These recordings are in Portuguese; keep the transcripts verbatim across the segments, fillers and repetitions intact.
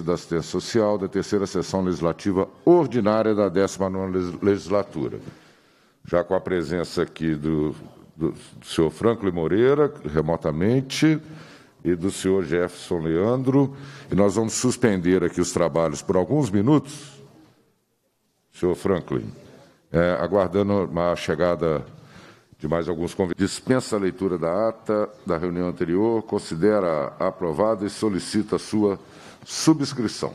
Previdência e da Assistência Social da terceira Sessão Legislativa Ordinária da décima nona Legislatura. Já com a presença aqui do, do, do senhor Franklin Moreira, remotamente, e do senhor Jefferson Leandro, e nós vamos suspender aqui os trabalhos por alguns minutos, senhor Franklin, é, aguardando a chegada de mais alguns convidados. Dispensa a leitura da ata da reunião anterior, considera aprovada e solicita sua subscrição.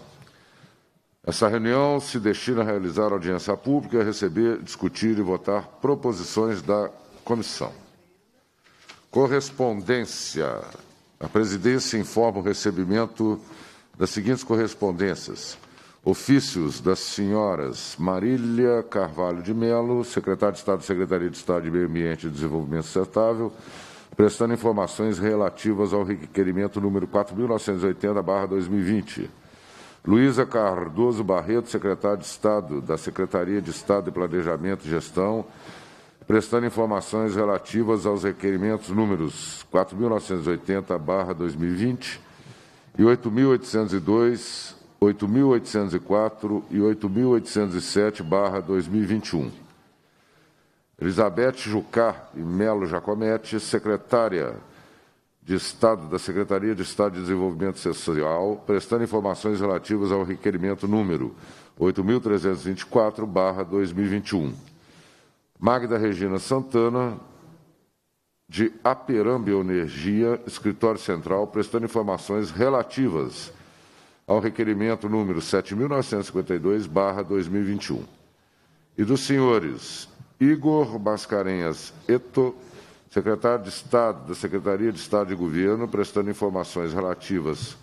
Essa reunião se destina a realizar audiência pública, receber, discutir e votar proposições da comissão. Correspondência. A presidência informa o recebimento das seguintes correspondências. Ofícios das senhoras Marília Carvalho de Melo, secretária de Estado da Secretaria de Estado de Meio Ambiente e Desenvolvimento Sustentável, prestando informações relativas ao requerimento número quatro mil novecentos e oitenta barra dois mil e vinte. Luiza Cardoso Barreto, secretária de Estado da Secretaria de Estado de Planejamento e Gestão, prestando informações relativas aos requerimentos números quatro mil novecentos e oitenta barra dois mil e vinte e oito mil oitocentos e dois, oito mil oitocentos e quatro e oito mil oitocentos e sete barra dois mil e vinte e um. Elizabeth Jucá e Melo Jacometti, secretária de Estado da Secretaria de Estado de Desenvolvimento Social, prestando informações relativas ao requerimento número oito mil trezentos e vinte e quatro barra dois mil e vinte e um. Magda Regina Santana, de Aperam Bioenergia, escritório central, prestando informações relativas ao requerimento número sete mil novecentos e cinquenta e dois barra dois mil e vinte e um. E dos senhores Igor Mascarenhas Eto, secretário de Estado da Secretaria de Estado de Governo, prestando informações relativas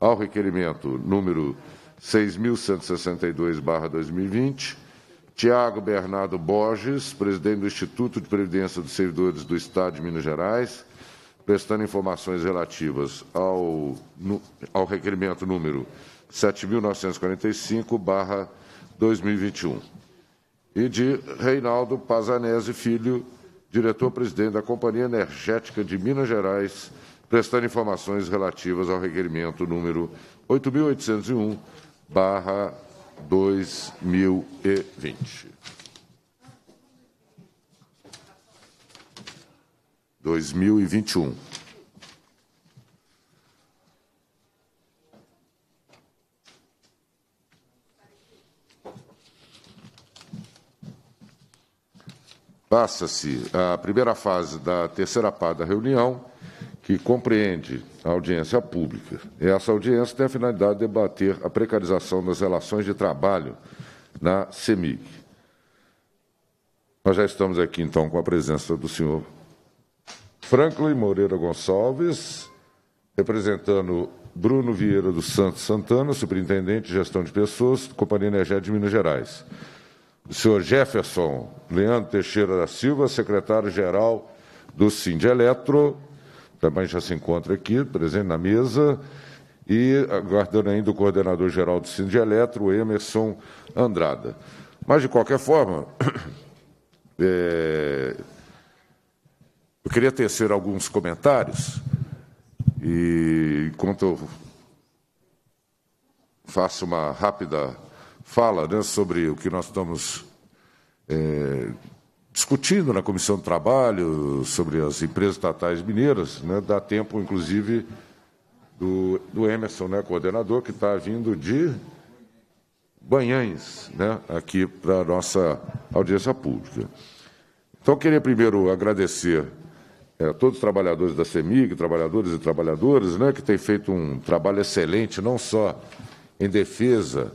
ao requerimento número seis mil cento e sessenta e dois barra dois mil e vinte, Thiago Bernardo Borges, presidente do Instituto de Previdência dos Servidores do Estado de Minas Gerais, prestando informações relativas ao, no, ao requerimento número sete mil novecentos e quarenta e cinco barra dois mil e vinte e um. E de Reinaldo Passanezi Filho, diretor-presidente da Companhia Energética de Minas Gerais, prestando informações relativas ao requerimento número oito mil oitocentos e um barra dois mil e vinte. dois mil e vinte e um. Passa-se a primeira fase da terceira parte da reunião, que compreende a audiência pública. Essa audiência tem a finalidade de debater a precarização das relações de trabalho na CEMIG. Nós já estamos aqui, então, com a presença do senhor Franklin Moreira Gonçalves, representando Bruno Vieira dos Santos Santana, superintendente de gestão de pessoas, Companhia Energética de Minas Gerais. O senhor Jefferson Leandro Teixeira da Silva, secretário-geral do Sindieletro, também já se encontra aqui, presente na mesa, e aguardando ainda o coordenador-geral do Sindieletro, Emerson Andrada. Mas, de qualquer forma, é, eu queria tecer alguns comentários, e enquanto eu faço uma rápida fala, né, sobre o que nós estamos é, discutindo na Comissão do Trabalho sobre as empresas estatais mineiras, né, dá tempo, inclusive, do, do Emerson, né, coordenador, que está vindo de Banhães, né, aqui para a nossa audiência pública. Então, eu queria primeiro agradecer é, a todos os trabalhadores da CEMIG, trabalhadores e trabalhadoras, né, que têm feito um trabalho excelente, não só em defesa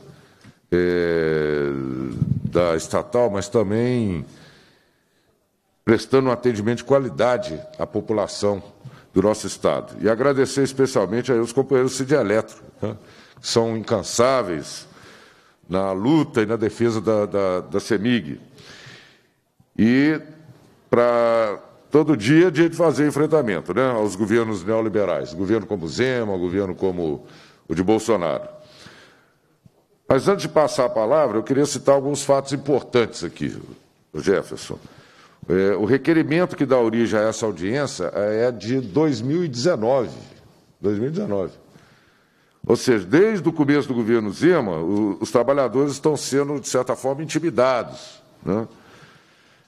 é, da estatal, mas também prestando um atendimento de qualidade à população do nosso Estado. E agradecer especialmente aos companheiros do Sindieletro, né, que são incansáveis na luta e na defesa da, da, da CEMIG. E para todo dia, dia de fazer enfrentamento, né, aos governos neoliberais, governo como Zema, governo como o de Bolsonaro. Mas antes de passar a palavra, eu queria citar alguns fatos importantes aqui, Jefferson. É, o requerimento que dá origem a essa audiência é de dois mil e dezenove. dois mil e dezenove. Ou seja, desde o começo do governo Zema, o, os trabalhadores estão sendo, de certa forma, intimidados, né?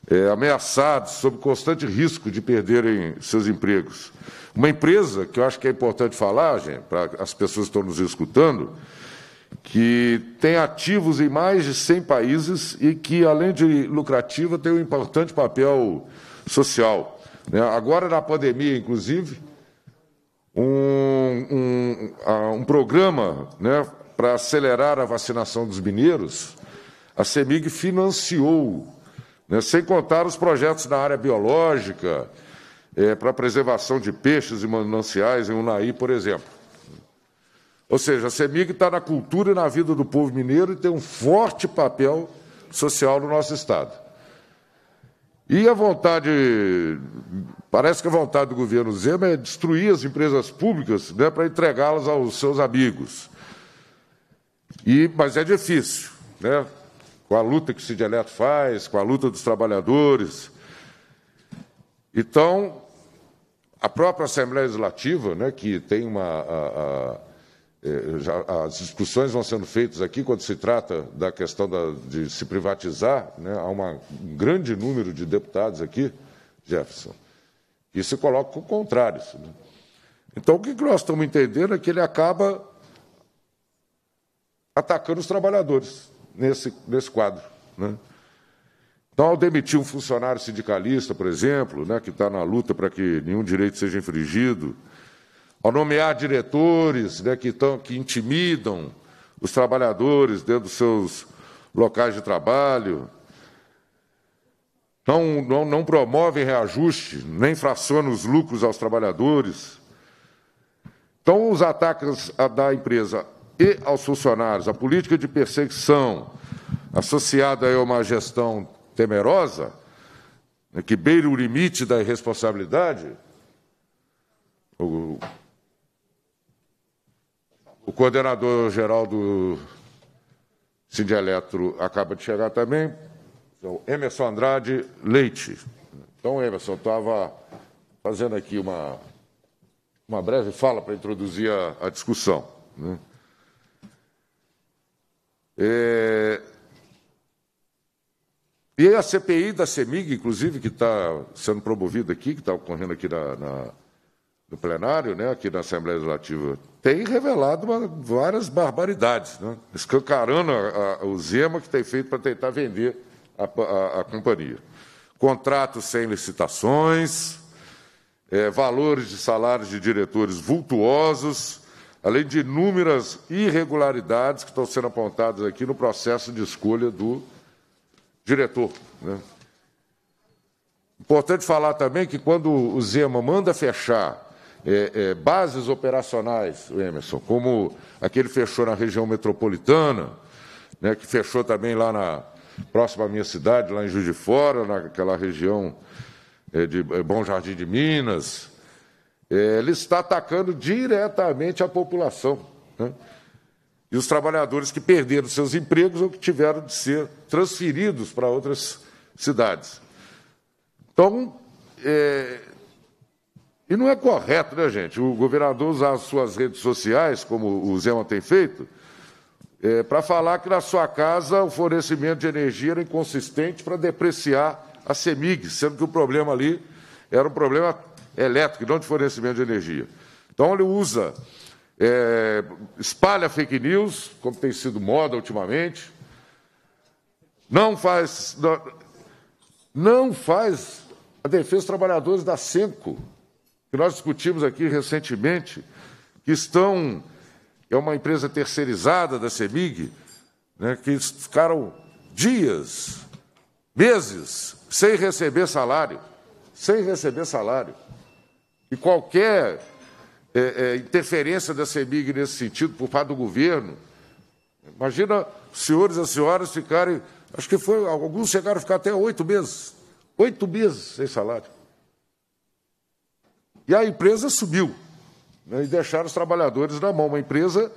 É, ameaçados, sob constante risco de perderem seus empregos. Uma empresa, que eu acho que é importante falar, gente, para as pessoas que estão nos escutando, que tem ativos em mais de cem países e que, além de lucrativa, tem um importante papel social. Agora, na pandemia, inclusive, um, um, um programa, né, para acelerar a vacinação dos mineiros, a CEMIG financiou, né, sem contar os projetos na área biológica, é, para preservação de peixes e mananciais em Unaí, por exemplo. Ou seja, a CEMIG está na cultura e na vida do povo mineiro e tem um forte papel social no nosso Estado. E a vontade, parece que a vontade do governo Zema é destruir as empresas públicas, né, para entregá-las aos seus amigos. E, mas é difícil, né, com a luta que o Sindieletro faz, com a luta dos trabalhadores. Então, a própria Assembleia Legislativa, né, que tem uma... A, a, Já, as discussões vão sendo feitas aqui quando se trata da questão da, de se privatizar, né? Há uma, um grande número de deputados aqui, Jefferson, e se coloca com contrários, né? Então, o que nós estamos entendendo é que ele acaba atacando os trabalhadores nesse, nesse quadro, né? Então, ao demitir um funcionário sindicalista, por exemplo, né, que está na luta para que nenhum direito seja infringido, ao nomear diretores, né, que, tão, que intimidam os trabalhadores dentro dos seus locais de trabalho, não, não, não promovem reajuste, nem fracionam os lucros aos trabalhadores. Então, os ataques à, da empresa e aos funcionários, a política de perseguição associada a uma gestão temerosa, né, que beira o limite da irresponsabilidade, o... O coordenador-geral do Sindieletro acaba de chegar também, o Emerson Andrada Leite. Então, Emerson, eu estava fazendo aqui uma, uma breve fala para introduzir a, a discussão, né? É... E a C P I da CEMIG, inclusive, que está sendo promovida aqui, que está ocorrendo aqui na... na... no plenário, né, aqui na Assembleia Legislativa, tem revelado uma, várias barbaridades, né, escancarando a, a, o Zema que tem feito para tentar vender a, a, a companhia. Contratos sem licitações, é, valores de salários de diretores vultuosos, além de inúmeras irregularidades que estão sendo apontadas aqui no processo de escolha do diretor, né. Importante falar também que quando o Zema manda fechar é, é, bases operacionais, Emerson, como aquele fechou na região metropolitana, né, que fechou também lá na próxima à minha cidade, lá em Juiz de Fora, naquela região é, de Bom Jardim de Minas, é, ele está atacando diretamente a população, né, e os trabalhadores que perderam seus empregos ou que tiveram de ser transferidos para outras cidades. Então, é... e não é correto, né, gente? O governador usar as suas redes sociais, como o Zema tem feito, é, para falar que na sua casa o fornecimento de energia era inconsistente para depreciar a CEMIG, sendo que o problema ali era um problema elétrico, não de fornecimento de energia. Então, ele usa, é... espalha fake news, como tem sido moda ultimamente, não faz... não faz a defesa dos trabalhadores da Senco, que nós discutimos aqui recentemente, que estão, é uma empresa terceirizada da CEMIG, né, que ficaram dias, meses, sem receber salário, sem receber salário. E qualquer é, é, interferência da CEMIG nesse sentido, por parte do governo, imagina os senhores e as senhoras ficarem... Acho que foi, alguns chegaram a ficar até oito meses, oito meses sem salário. E a empresa subiu, né, e deixaram os trabalhadores na mão, uma empresa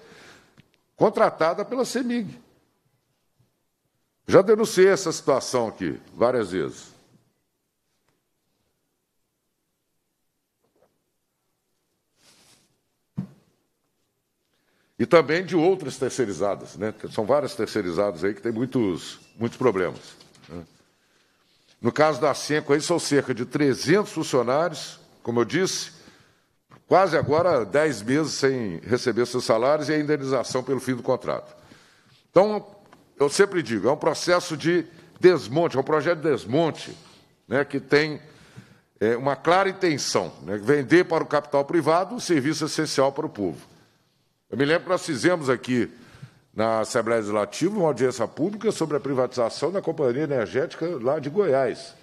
contratada pela CEMIG. Já denunciei essa situação aqui várias vezes. e também de outras terceirizadas, né? São várias terceirizadas aí que tem muitos, muitos problemas, né? No caso da Senco, aí são cerca de trezentos funcionários, como eu disse, quase agora dez meses sem receber seus salários e a indenização pelo fim do contrato. Então, eu sempre digo, é um processo de desmonte, é um projeto de desmonte, né, que tem é, uma clara intenção, né, vender para o capital privado um serviço essencial para o povo. Eu me lembro que nós fizemos aqui na Assembleia Legislativa uma audiência pública sobre a privatização da Companhia Energética lá de Goiás.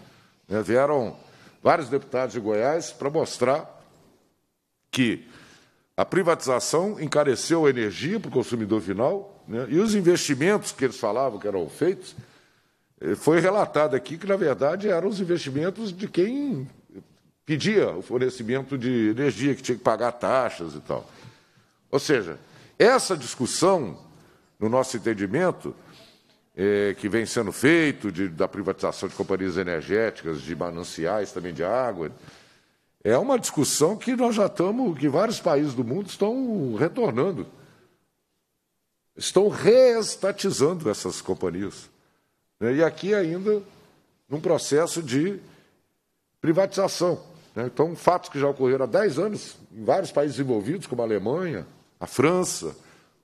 Né, vieram vários deputados de Goiás para mostrar que a privatização encareceu a energia para o consumidor final, né, e os investimentos que eles falavam que eram feitos, foi relatado aqui que, na verdade, eram os investimentos de quem pedia o fornecimento de energia, que tinha que pagar taxas e tal. Ou seja, essa discussão, no nosso entendimento, é, que vem sendo feito de, da privatização de companhias energéticas, de mananciais também de água, é uma discussão que nós já estamos, que vários países do mundo estão retornando. Estão reestatizando essas companhias. E aqui ainda num processo de privatização. Então, fatos que já ocorreram há dez anos, em vários países envolvidos, como a Alemanha, a França,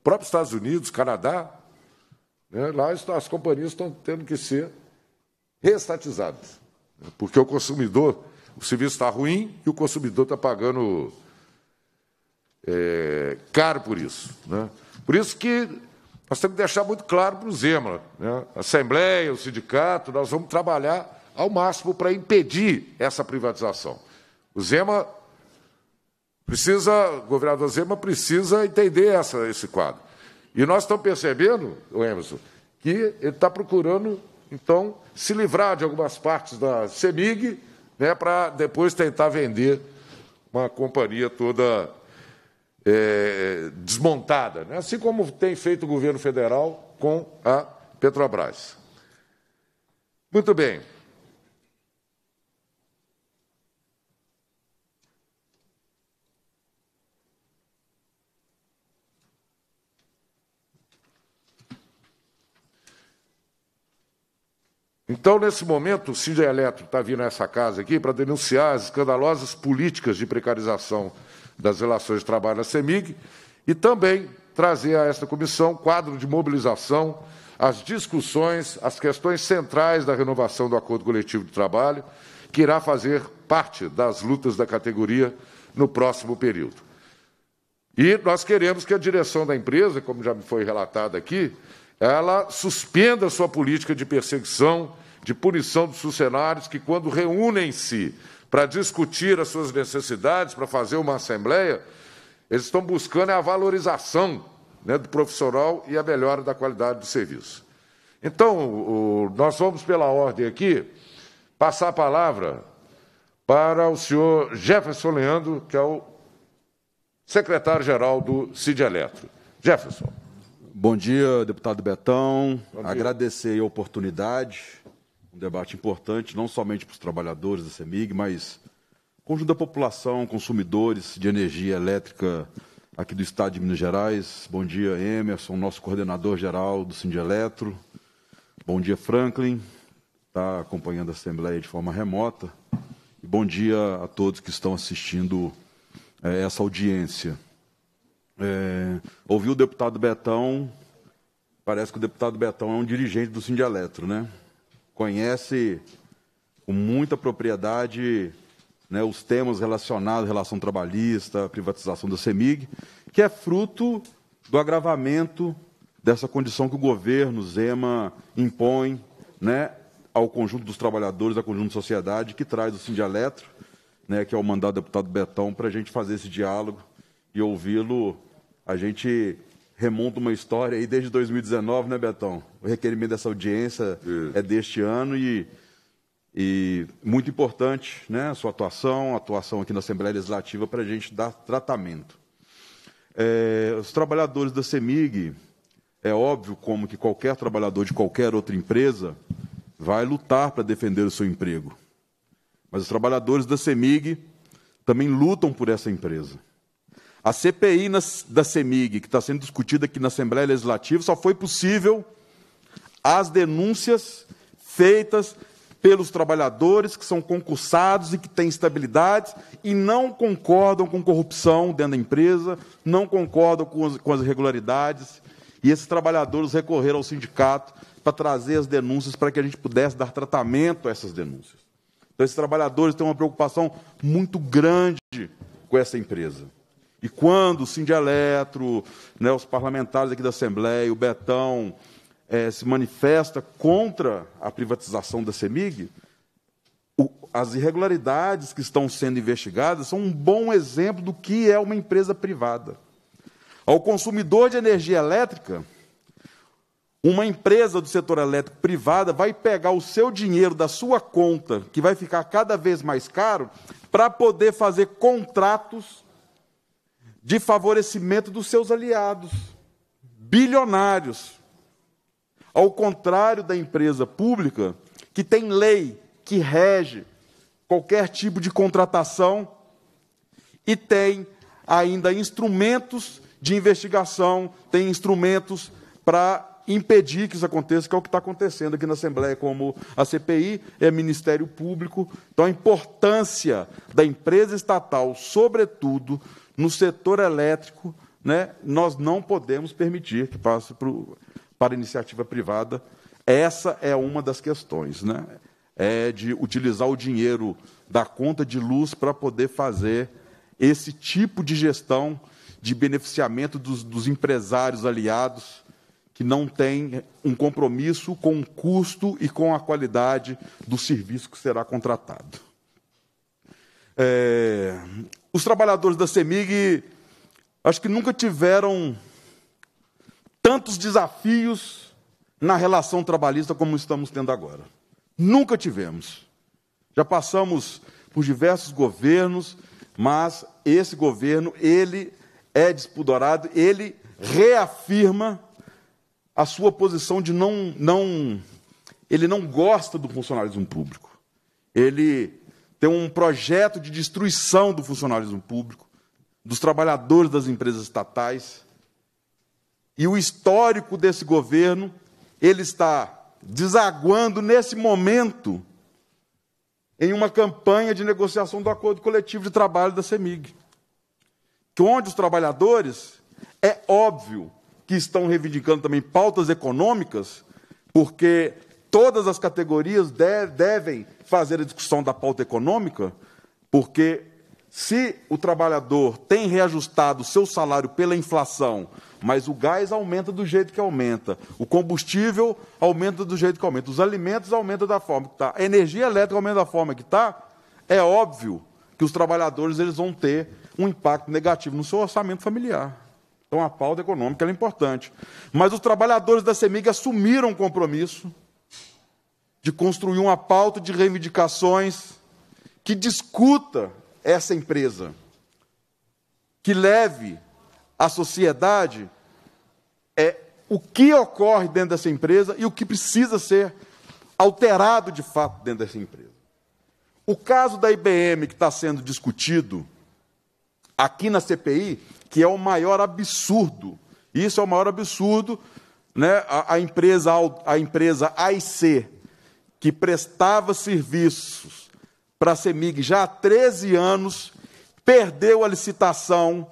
próprios Estados Unidos, Canadá, lá as companhias estão tendo que ser reestatizadas, porque o consumidor... O serviço está ruim e o consumidor está pagando é, caro por isso, né? Por isso que nós temos que deixar muito claro para o Zema, né? A Assembleia, o sindicato, nós vamos trabalhar ao máximo para impedir essa privatização. O Zema precisa, o governador Zema precisa entender essa, esse quadro. E nós estamos percebendo, o Emerson, que ele está procurando, então, se livrar de algumas partes da CEMIG, né, para depois tentar vender uma companhia toda é, desmontada, né, assim como tem feito o governo federal com a Petrobras. Muito bem. Então, nesse momento, o Sindieletro está vindo a essa casa aqui para denunciar as escandalosas políticas de precarização das relações de trabalho na CEMIG e também trazer a esta comissão quadro de mobilização, as discussões, as questões centrais da renovação do acordo coletivo de trabalho, que irá fazer parte das lutas da categoria no próximo período. E nós queremos que a direção da empresa, como já me foi relatado aqui, ela suspenda sua política de perseguição, de punição dos funcionários que, quando reúnem-se para discutir as suas necessidades, para fazer uma assembleia, eles estão buscando a valorização, né, do profissional e a melhora da qualidade do serviço. Então, o, nós vamos, pela ordem aqui, passar a palavra para o senhor Jefferson Leandro, que é o secretário-geral do Sindieletro. Jefferson. Bom dia, deputado Betão. Dia. Agradecer a oportunidade, um debate importante, não somente para os trabalhadores da CEMIG, mas conjunto da população, consumidores de energia elétrica aqui do Estado de Minas Gerais. Bom dia, Emerson, nosso coordenador-geral do Sindieletro. Bom dia, Franklin, está acompanhando a Assembleia de forma remota. E bom dia a todos que estão assistindo é, essa audiência. É, ouvi o deputado Betão, parece que o deputado Betão é um dirigente do Sindieletro, né? Conhece com muita propriedade, né, os temas relacionados, relação trabalhista, privatização da CEMIG, que é fruto do agravamento dessa condição que o governo Zema impõe, né, ao conjunto dos trabalhadores, ao conjunto da sociedade, que traz o Sindieletro, né, que é o mandato do deputado Betão, para a gente fazer esse diálogo e ouvi-lo. A gente remonta uma história aí desde dois mil e dezenove, né, Betão? O requerimento dessa audiência é, é deste ano e, e muito importante, né, a sua atuação, a atuação aqui na Assembleia Legislativa para a gente dar tratamento. É, os trabalhadores da CEMIG, é óbvio, como que qualquer trabalhador de qualquer outra empresa vai lutar para defender o seu emprego. Mas os trabalhadores da CEMIG também lutam por essa empresa. A C P I nas, da CEMIG, que está sendo discutida aqui na Assembleia Legislativa, só foi possível às denúncias feitas pelos trabalhadores que são concursados e que têm estabilidades e não concordam com corrupção dentro da empresa, não concordam com as, com as irregularidades. E esses trabalhadores recorreram ao sindicato para trazer as denúncias para que a gente pudesse dar tratamento a essas denúncias. Então, esses trabalhadores têm uma preocupação muito grande com essa empresa. E quando o Sindieletro, né, os parlamentares aqui da Assembleia, o Betão, é, se manifesta contra a privatização da CEMIG, o, as irregularidades que estão sendo investigadas são um bom exemplo do que é uma empresa privada. Ao consumidor de energia elétrica, uma empresa do setor elétrico privada vai pegar o seu dinheiro da sua conta, que vai ficar cada vez mais caro, para poder fazer contratos de favorecimento dos seus aliados, bilionários. Ao contrário da empresa pública, que tem lei que rege qualquer tipo de contratação e tem ainda instrumentos de investigação, tem instrumentos para impedir que isso aconteça, que é o que está acontecendo aqui na Assembleia, como a C P I, é Ministério Público. Então, a importância da empresa estatal, sobretudo no setor elétrico, né, nós não podemos permitir que passe pro, para a iniciativa privada. Essa é uma das questões, né? É de utilizar o dinheiro da conta de luz para poder fazer esse tipo de gestão de beneficiamento dos, dos empresários aliados que não tem um compromisso com o custo e com a qualidade do serviço que será contratado. É... Os trabalhadores da CEMIG, acho que nunca tiveram tantos desafios na relação trabalhista como estamos tendo agora. Nunca tivemos. Já passamos por diversos governos, mas esse governo, ele é despudorado, ele reafirma a sua posição de não... não ele não gosta do funcionalismo público. Ele... Tem um projeto de destruição do funcionalismo público, dos trabalhadores das empresas estatais. E o histórico desse governo, ele está desaguando, nesse momento, em uma campanha de negociação do acordo coletivo de trabalho da CEMIG, que onde os trabalhadores, é óbvio que estão reivindicando também pautas econômicas, porque todas as categorias de, devem fazer a discussão da pauta econômica, porque se o trabalhador tem reajustado o seu salário pela inflação, mas o gás aumenta do jeito que aumenta, o combustível aumenta do jeito que aumenta, os alimentos aumentam da forma que está, a energia elétrica aumenta da forma que está, é óbvio que os trabalhadores eles vão ter um impacto negativo no seu orçamento familiar. Então, a pauta econômica é importante. Mas os trabalhadores da CEMIG assumiram um compromisso de construir uma pauta de reivindicações que discuta essa empresa, que leve à sociedade é, o que ocorre dentro dessa empresa e o que precisa ser alterado de fato dentro dessa empresa. O caso da I B M, que está sendo discutido aqui na C P I, que é o maior absurdo, isso é o maior absurdo, né? a, a, empresa, a empresa A I C, que prestava serviços para a CEMIG já há treze anos, perdeu a licitação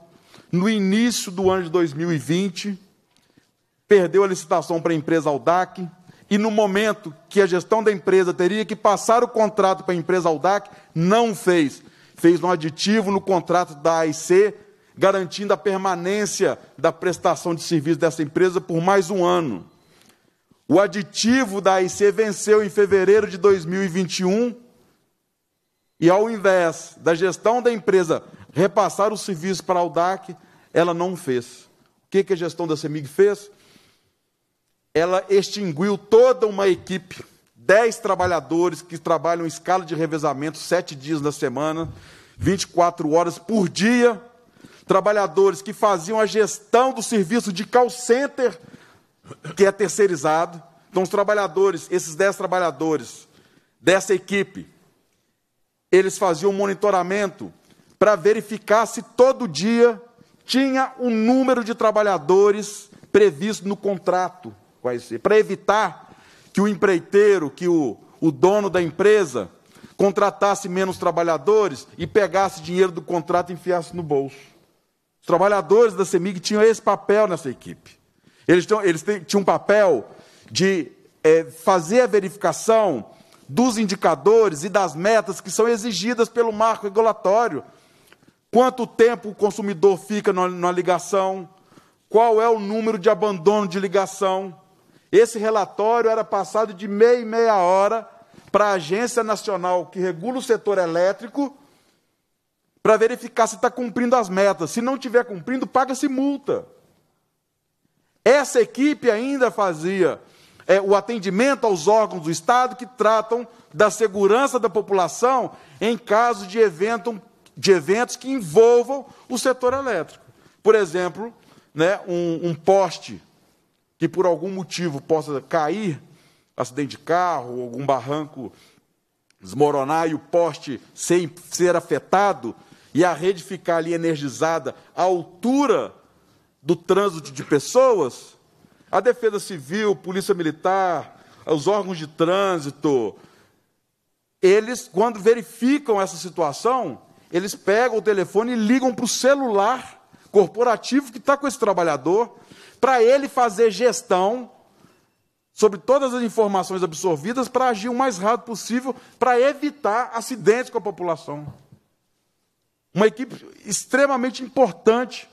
no início do ano de dois mil e vinte, perdeu a licitação para a empresa Aldac, e no momento que a gestão da empresa teria que passar o contrato para a empresa Aldac, não fez. Fez um aditivo no contrato da A I C, garantindo a permanência da prestação de serviço dessa empresa por mais um ano. O aditivo da A I C venceu em fevereiro de dois mil e vinte e um e, ao invés da gestão da empresa repassar o serviço para a Aldac, ela não fez. O que, que a gestão da CEMIG fez? Ela extinguiu toda uma equipe, dez trabalhadores que trabalham em escala de revezamento, sete dias na semana, vinte e quatro horas por dia, trabalhadores que faziam a gestão do serviço de call center, que é terceirizado. Então, os trabalhadores, esses dez trabalhadores dessa equipe, eles faziam monitoramento para verificar se todo dia tinha um número de trabalhadores previsto no contrato com a A I C, para evitar que o empreiteiro, que o, o dono da empresa, contratasse menos trabalhadores e pegasse dinheiro do contrato e enfiasse no bolso. Os trabalhadores da CEMIG tinham esse papel nessa equipe. Eles tinham, eles tinham um papel de é, fazer a verificação dos indicadores e das metas que são exigidas pelo marco regulatório. Quanto tempo o consumidor fica na, na ligação? Qual é o número de abandono de ligação? Esse relatório era passado de meia e meia hora para a Agência Nacional que regula o setor elétrico, para verificar se está cumprindo as metas. Se não estiver cumprindo, paga-se multa. Essa equipe ainda fazia é, o atendimento aos órgãos do Estado que tratam da segurança da população em caso de, evento, de eventos que envolvam o setor elétrico. Por exemplo, né, um, um poste que por algum motivo possa cair, acidente de carro, algum barranco desmoronar e o poste sem ser afetado, e a rede ficar ali energizada à altura do trânsito de pessoas, a Defesa Civil, Polícia Militar, os órgãos de trânsito, eles, quando verificam essa situação, eles pegam o telefone e ligam para o celular corporativo que está com esse trabalhador, para ele fazer gestão sobre todas as informações absorvidas para agir o mais rápido possível, para evitar acidentes com a população. Uma equipe extremamente importante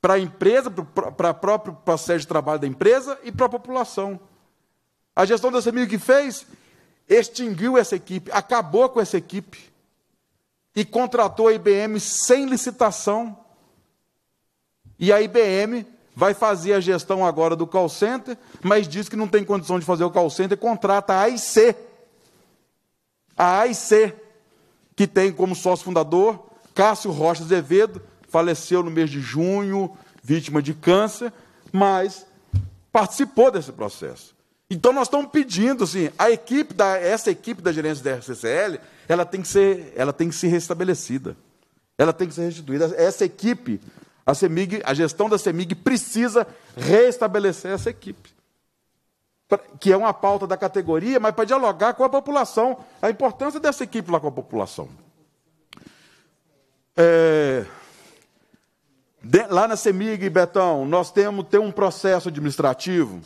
para a empresa, para a própria para a sede de trabalho da empresa e para a população. A gestão da CEMIG que fez, extinguiu essa equipe, acabou com essa equipe e contratou a I B M sem licitação. E a I B M vai fazer a gestão agora do call center, mas diz que não tem condição de fazer o call center, contrata a A I C. A AIC, que tem como sócio fundador Cássio Rocha Azevedo, faleceu no mês de junho, vítima de câncer, mas participou desse processo. Então, nós estamos pedindo, assim, a equipe da, essa equipe da gerência da R C C L, ela tem que ser, ela tem que ser restabelecida, ela tem que ser restituída. Essa equipe, a CEMIG, a gestão da CEMIG precisa restabelecer essa equipe, que é uma pauta da categoria, mas para dialogar com a população, a importância dessa equipe lá com a população. É... De, lá na CEMIG, Betão, nós temos tem um processo administrativo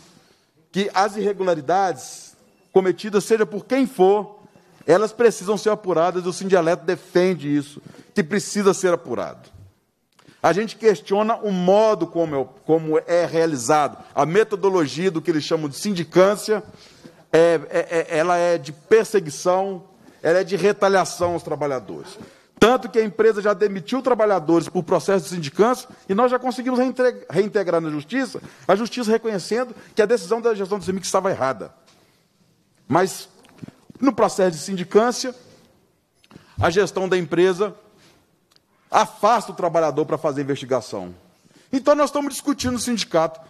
que as irregularidades cometidas, seja por quem for, elas precisam ser apuradas, o Sindieletro defende isso, que precisa ser apurado. A gente questiona o modo como é, como é realizado, a metodologia do que eles chamam de sindicância, é, é, ela é de perseguição, ela é de retaliação aos trabalhadores. Tanto que a empresa já demitiu trabalhadores por processo de sindicância e nós já conseguimos reintegrar, reintegrar na Justiça, a Justiça reconhecendo que a decisão da gestão do CEMIG estava errada. Mas, no processo de sindicância, a gestão da empresa afasta o trabalhador para fazer investigação. Então, nós estamos discutindo no sindicato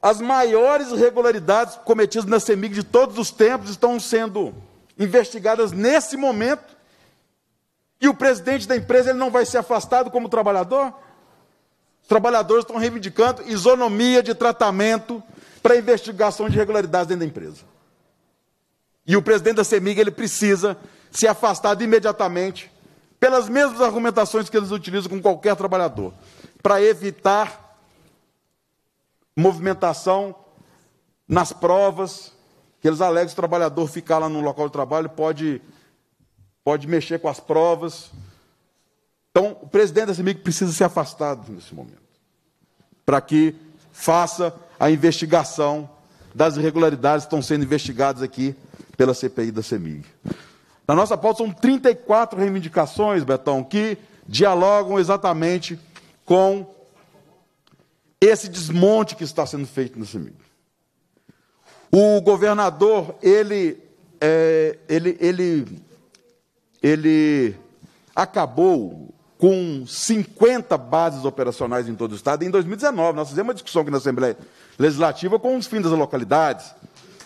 as maiores irregularidades cometidas na CEMIG de todos os tempos estão sendo investigadas nesse momento. E o presidente da empresa ele não vai ser afastado como trabalhador? Os trabalhadores estão reivindicando isonomia de tratamento para investigação de irregularidades dentro da empresa. E o presidente da CEMIG ele precisa ser afastado imediatamente pelas mesmas argumentações que eles utilizam com qualquer trabalhador, para evitar movimentação nas provas, que eles alegam que o trabalhador ficar lá no local de trabalho pode... pode mexer com as provas. Então, o presidente da CEMIG precisa ser afastado nesse momento, para que faça a investigação das irregularidades que estão sendo investigadas aqui pela C P I da CEMIG. Na nossa pauta são trinta e quatro reivindicações, Betão, que dialogam exatamente com esse desmonte que está sendo feito na CEMIG. O governador, ele... É, ele, ele ele acabou com cinquenta bases operacionais em todo o Estado em dois mil e dezenove. Nós fizemos uma discussão aqui na Assembleia Legislativa com os fins das localidades.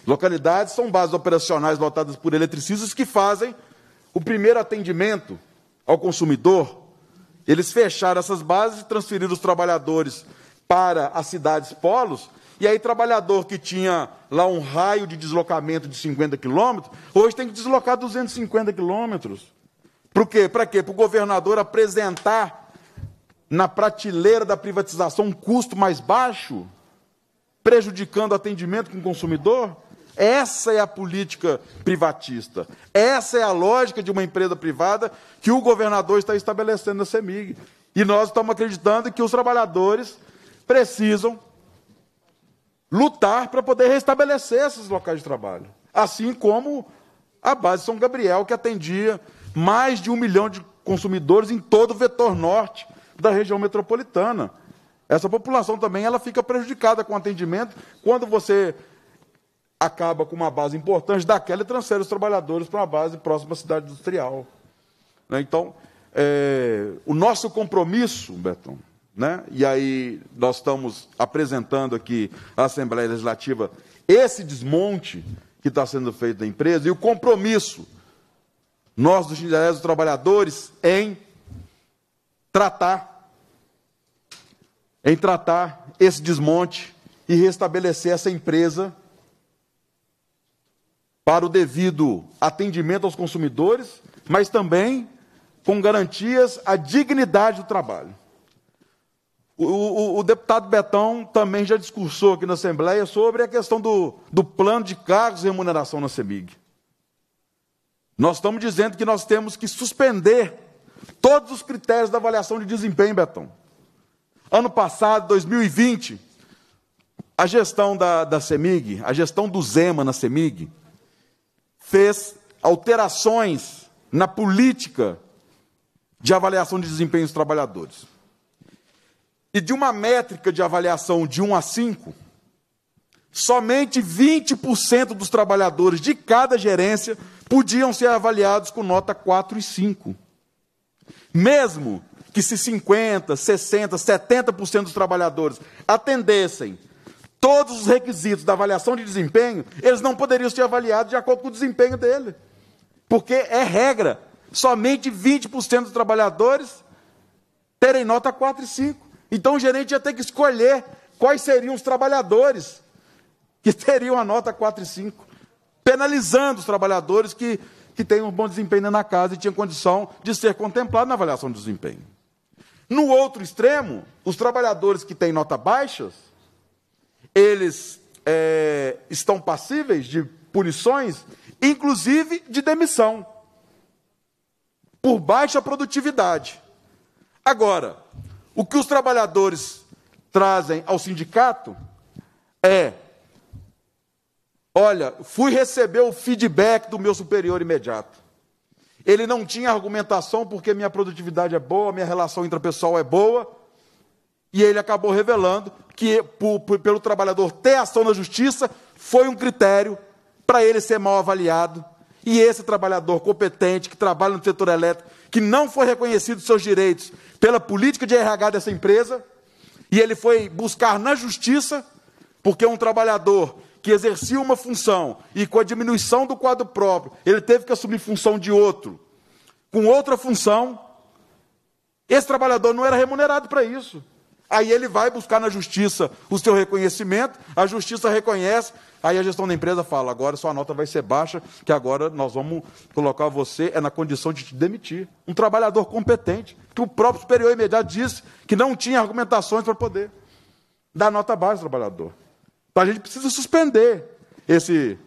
Localidades são bases operacionais lotadas por eletricistas que fazem o primeiro atendimento ao consumidor Eles fecharam essas bases e transferiram os trabalhadores para as cidades polos, e aí trabalhador que tinha lá um raio de deslocamento de cinquenta quilômetros, hoje tem que deslocar duzentos e cinquenta quilômetros. Para quê? Para quê? Para o governador apresentar na prateleira da privatização um custo mais baixo, prejudicando o atendimento com o consumidor? Essa é a política privatista. Essa é a lógica de uma empresa privada que o governador está estabelecendo na CEMIG. E nós estamos acreditando que os trabalhadores precisam lutar para poder restabelecer esses locais de trabalho. Assim como a base São Gabriel, que atendia mais de um milhão de consumidores em todo o vetor norte da região metropolitana. Essa população também ela fica prejudicada com o atendimento quando você acaba com uma base importante daquela e transfere os trabalhadores para uma base próxima à cidade industrial. Então, é, o nosso compromisso, Betão, né? E aí nós estamos apresentando aqui à Assembleia Legislativa esse desmonte que está sendo feito da empresa e o compromisso nós, dos sindicatos dos trabalhadores, em tratar, em tratar esse desmonte e restabelecer essa empresa para o devido atendimento aos consumidores, mas também com garantias à dignidade do trabalho. O, o, o deputado Betão também já discursou aqui na Assembleia sobre a questão do, do plano de cargos e remuneração na CEMIG. Nós estamos dizendo que nós temos que suspender todos os critérios da avaliação de desempenho, Betão. Ano passado, dois mil e vinte, a gestão da, da CEMIG, a gestão do Zema na CEMIG, fez alterações na política de avaliação de desempenho dos trabalhadores. E de uma métrica de avaliação de um a cinco, somente vinte por cento dos trabalhadores de cada gerência podiam ser avaliados com nota quatro e cinco. Mesmo que se cinquenta, sessenta, setenta por cento dos trabalhadores atendessem todos os requisitos da avaliação de desempenho, eles não poderiam ser avaliados de acordo com o desempenho dele. Porque é regra, somente vinte por cento dos trabalhadores terem nota quatro e cinco. Então o gerente ia ter que escolher quais seriam os trabalhadores que teriam a nota quatro e cinco, penalizando os trabalhadores que, que têm um bom desempenho na casa e tinham condição de ser contemplado na avaliação de desempenho. No outro extremo, os trabalhadores que têm nota baixas, eles é, estão passíveis de punições, inclusive de demissão, por baixa produtividade. Agora, o que os trabalhadores trazem ao sindicato é, olha, fui receber o feedback do meu superior imediato. Ele não tinha argumentação porque minha produtividade é boa, minha relação intrapessoal é boa, e ele acabou revelando que, por, por, pelo trabalhador ter ação na justiça, foi um critério para ele ser mal avaliado. E esse trabalhador competente, que trabalha no setor elétrico, que não foi reconhecido seus direitos pela política de R H dessa empresa, e ele foi buscar na justiça, porque um trabalhador que exercia uma função e com a diminuição do quadro próprio, ele teve que assumir função de outro, com outra função, esse trabalhador não era remunerado para isso. Aí ele vai buscar na justiça o seu reconhecimento, a justiça reconhece, aí a gestão da empresa fala, agora sua nota vai ser baixa, que agora nós vamos colocar você é na condição de te demitir. Um trabalhador competente, que o próprio superior imediato disse que não tinha argumentações para poder dar nota baixa ao trabalhador. Então a gente precisa suspender esse,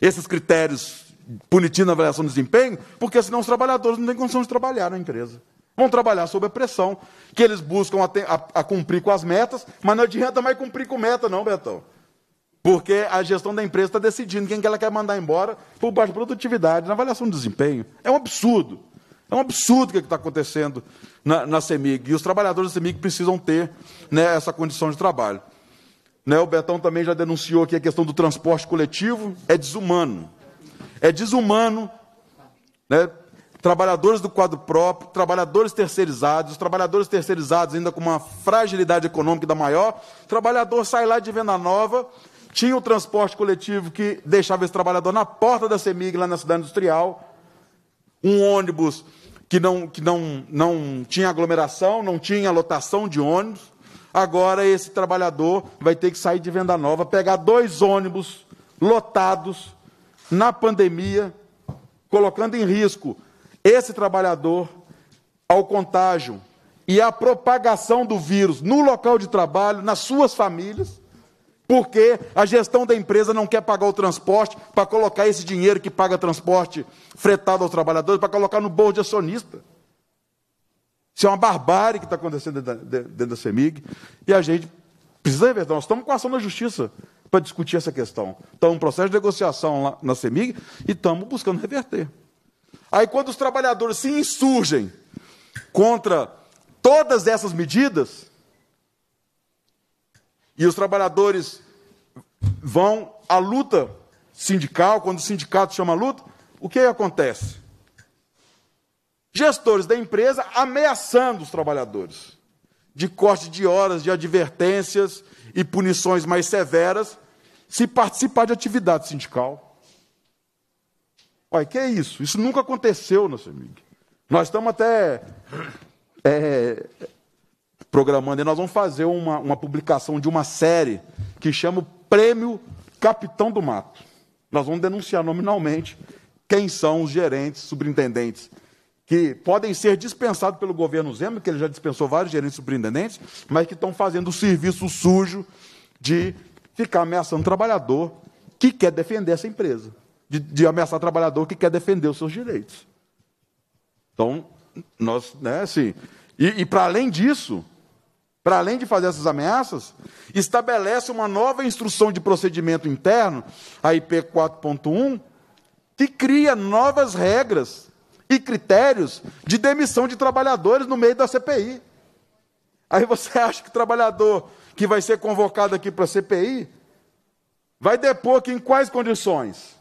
esses critérios punitivos na avaliação do desempenho, porque senão os trabalhadores não têm condição de trabalhar na empresa. Vão trabalhar sob a pressão, que eles buscam a, a, a cumprir com as metas, mas não adianta mais cumprir com meta não, Betão. Porque a gestão da empresa está decidindo quem que ela quer mandar embora por baixa produtividade, na avaliação do desempenho. É um absurdo. É um absurdo o que está acontecendo na, na CEMIG. E os trabalhadores da CEMIG precisam ter, né, essa condição de trabalho. Né, o Betão também já denunciou aqui a questão do transporte coletivo. É desumano. É desumano, né? Trabalhadores do quadro próprio, trabalhadores terceirizados, os trabalhadores terceirizados ainda com uma fragilidade econômica da maior, o trabalhador sai lá de Venda Nova, tinha o transporte coletivo que deixava esse trabalhador na porta da CEMIG, lá na cidade industrial, um ônibus que, não, que não, não tinha aglomeração, não tinha lotação de ônibus. Agora esse trabalhador vai ter que sair de Venda Nova, pegar dois ônibus lotados na pandemia, colocando em risco esse trabalhador ao contágio e à propagação do vírus no local de trabalho, nas suas famílias, porque a gestão da empresa não quer pagar o transporte para colocar esse dinheiro que paga transporte fretado aos trabalhadores, para colocar no bolso de acionista. Isso é uma barbárie que está acontecendo dentro da, dentro da CEMIG, e a gente precisa ver, nós estamos com a ação da Justiça para discutir essa questão. Estamos em processo de negociação lá na CEMIG e estamos buscando reverter. Aí, quando os trabalhadores se insurgem contra todas essas medidas, e os trabalhadores vão à luta sindical, quando o sindicato chama a luta, o que acontece? Gestores da empresa ameaçando os trabalhadores de corte de horas, de advertências e punições mais severas se participar de atividade sindical. Olha, que é isso? Isso nunca aconteceu na CEMIG. Nós estamos até é, programando, e nós vamos fazer uma, uma publicação de uma série que chama o Prêmio Capitão do Mato. Nós vamos denunciar nominalmente quem são os gerentes, superintendentes, que podem ser dispensados pelo governo Zema, que ele já dispensou vários gerentes e superintendentes, mas que estão fazendo o serviço sujo de ficar ameaçando o trabalhador que quer defender essa empresa, de, de ameaçar o trabalhador que quer defender os seus direitos. Então, nós, né, assim, e, e para além disso, para além de fazer essas ameaças, estabelece uma nova instrução de procedimento interno, a I P quatro ponto um, que cria novas regras e critérios de demissão de trabalhadores no meio da C P I. Aí você acha que o trabalhador que vai ser convocado aqui para a C P I vai depor que em quais condições?